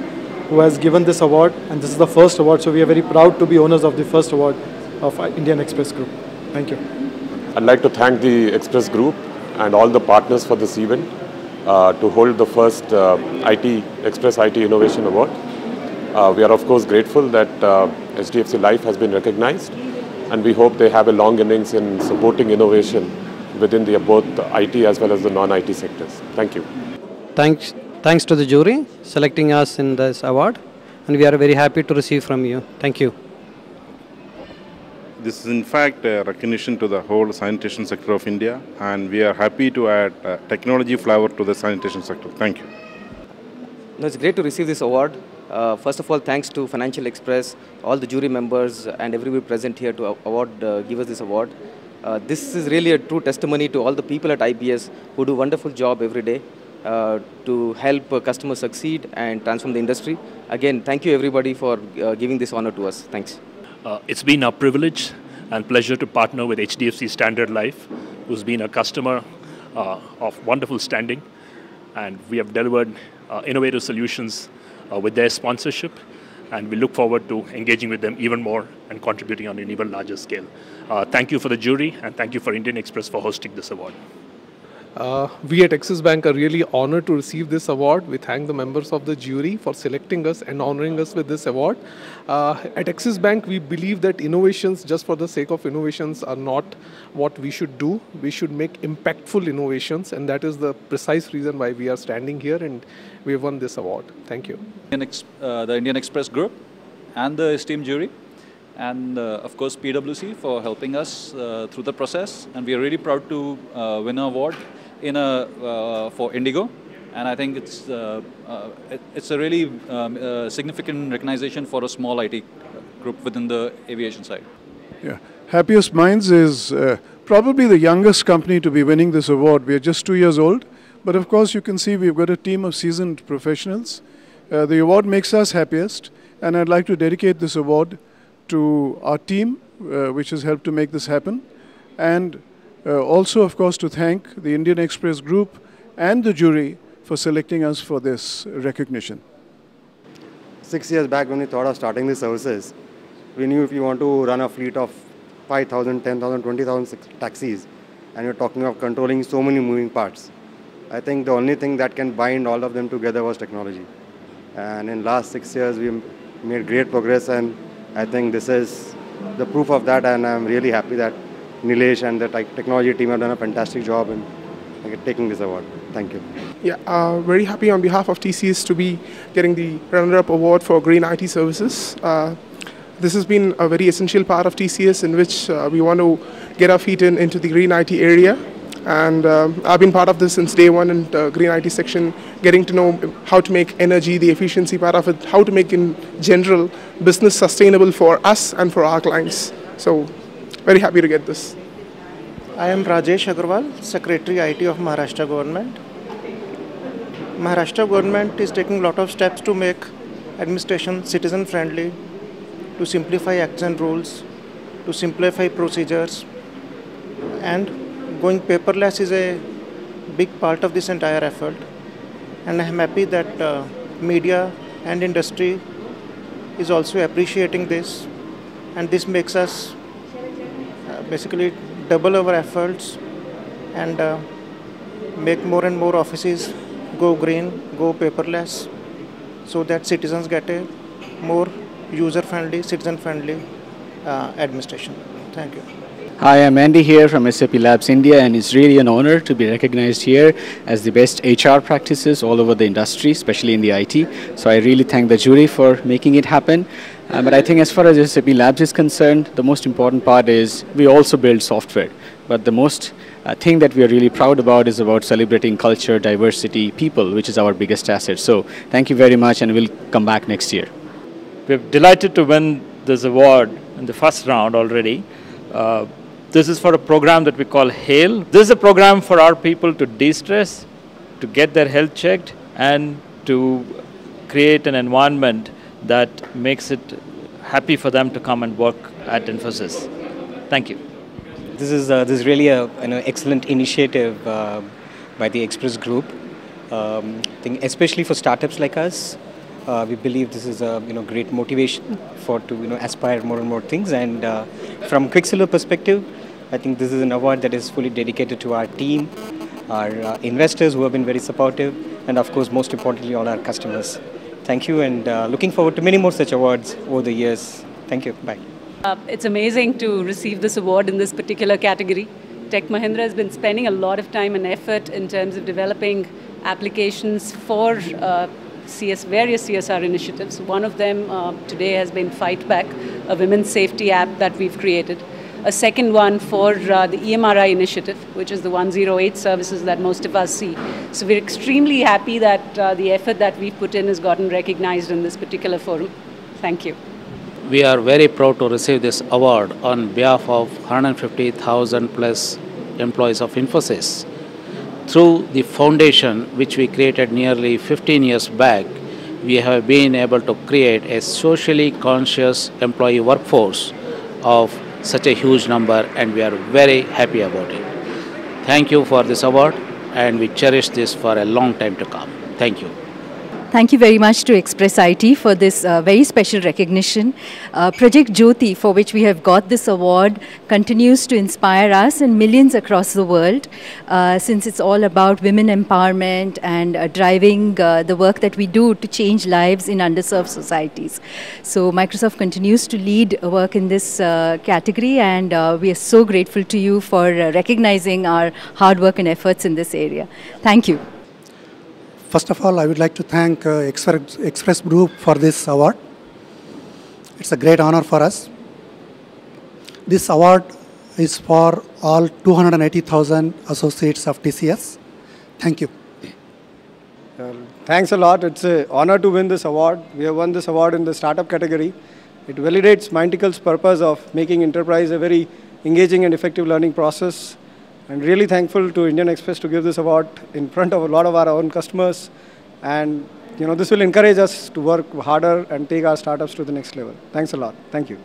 who has given this award, and this is the first award, so we are very proud to be owners of the first award of Indian Express Group. Thank you. I'd like to thank the Express Group and all the partners for this event to hold the first Express IT Innovation Award. We are of course grateful that HDFC Life has been recognized, and we hope they have a long innings in supporting innovation within both the IT as well as the non-IT sectors. Thank you. Thanks to the jury selecting us in this award, and we are very happy to receive from you. Thank you. This is in fact a recognition to the whole sanitation sector of India, and we are happy to add technology flavor to the sanitation sector. Thank you. No, it's great to receive this award. First of all, thanks to Financial Express, all the jury members and everybody present here to give us this award. This is really a true testimony to all the people at IBS who do a wonderful job every day to help customers succeed and transform the industry. Again, thank you everybody for giving this honor to us. Thanks. It's been a privilege and pleasure to partner with HDFC Standard Life, who's been a customer of wonderful standing, and we have delivered innovative solutions with their sponsorship, and we look forward to engaging with them even more and contributing on an even larger scale. Thank you for the jury, and thank you for Indian Express for hosting this award. We at Axis Bank are really honored to receive this award. We thank the members of the jury for selecting us and honoring us with this award. At Axis Bank, we believe that innovations just for the sake of innovations are not what we should do. We should make impactful innovations, and that is the precise reason why we are standing here and we have won this award. Thank you. The Indian Express Group and the esteemed jury, and of course PwC for helping us through the process, and we are really proud to win an award for IndiGo, and I think it's a really significant recognition for a small IT group within the aviation side. Yeah, Happiest Minds is probably the youngest company to be winning this award. We are just 2 years old, but of course you can see we've got a team of seasoned professionals. The award makes us happiest, and I'd like to dedicate this award to our team, which has helped to make this happen, and also, of course, to thank the Indian Express Group and the jury for selecting us for this recognition. 6 years back, when we thought of starting these services, we knew if you want to run a fleet of 5,000, 10,000, 20,000 taxis, and you're talking of controlling so many moving parts. I think the only thing that can bind all of them together was technology. And in last 6 years, we made great progress, and I think this is the proof of that, and I'm really happy that Nilesh and the technology team have done a fantastic job in taking this award. Thank you. Yeah, very happy on behalf of TCS to be getting the runner-up award for Green IT Services. This has been a very essential part of TCS in which we want to get our feet into the Green IT area. And I've been part of this since day one in the Green IT section, getting to know how to make energy, the efficiency part of it, how to make in general business sustainable for us and for our clients. So very happy to get this. I am Rajesh Agarwal, Secretary IT of Maharashtra Government. Maharashtra Government is taking a lot of steps to make administration citizen friendly, to simplify action rules, to simplify procedures, and going paperless is a big part of this entire effort, and I am happy that media and industry is also appreciating this, and this makes us basically double our efforts and make more and more offices go green, go paperless, so that citizens get a more user-friendly, citizen-friendly administration. Thank you. Hi, I'm Andy here from SAP Labs India, and it's really an honor to be recognized here as the best HR practices all over the industry, especially in the IT. So I really thank the jury for making it happen. But I think as far as SAP Labs is concerned, the most important part is we also build software. But the most thing that we are really proud about is about celebrating culture, diversity, people, which is our biggest asset. So thank you very much, and we'll come back next year. We're delighted to win this award in the first round already. This is for a program that we call HAIL. This is a program for our people to de-stress, to get their health checked, and to create an environment that makes it happy for them to come and work at Infosys. Thank you. This is really an excellent initiative by the Express Group. I think especially for startups like us, we believe this is a great motivation to aspire more and more things. And from Quicksilver perspective, I think this is an award that is fully dedicated to our team, our investors who have been very supportive, and of course, most importantly, all our customers. Thank you, and looking forward to many more such awards over the years. Thank you. Bye. It's amazing to receive this award in this particular category. Tech Mahindra has been spending a lot of time and effort in terms of developing applications for various CSR initiatives. One of them today has been Fight Back, a women's safety app that we've created. A second one for the EMRI initiative, which is the 108 services that most of us see. So we're extremely happy that the effort that we put in has gotten recognized in this particular forum. Thank you. We are very proud to receive this award on behalf of 150,000 plus employees of Infosys. Through the foundation which we created nearly 15 years back, we have been able to create a socially conscious employee workforce of such a huge number, and we are very happy about it. Thank you for this award, and we cherish this for a long time to come. Thank you. Thank you very much to Express IT for this very special recognition. Project Jyoti, for which we have got this award, continues to inspire us and millions across the world, since it's all about women empowerment and driving the work that we do to change lives in underserved societies. So Microsoft continues to lead work in this category, and we are so grateful to you for recognizing our hard work and efforts in this area. Thank you. First of all, I would like to thank Express Group for this award. It's a great honor for us. This award is for all 280,000 associates of TCS. Thank you. Thanks a lot. It's an honor to win this award. We have won this award in the startup category. It validates Mindtical's purpose of making enterprise a very engaging and effective learning process. I'm really thankful to Indian Express to give this award in front of a lot of our own customers, and this will encourage us to work harder and take our startups to the next level. Thanks a lot. Thank you.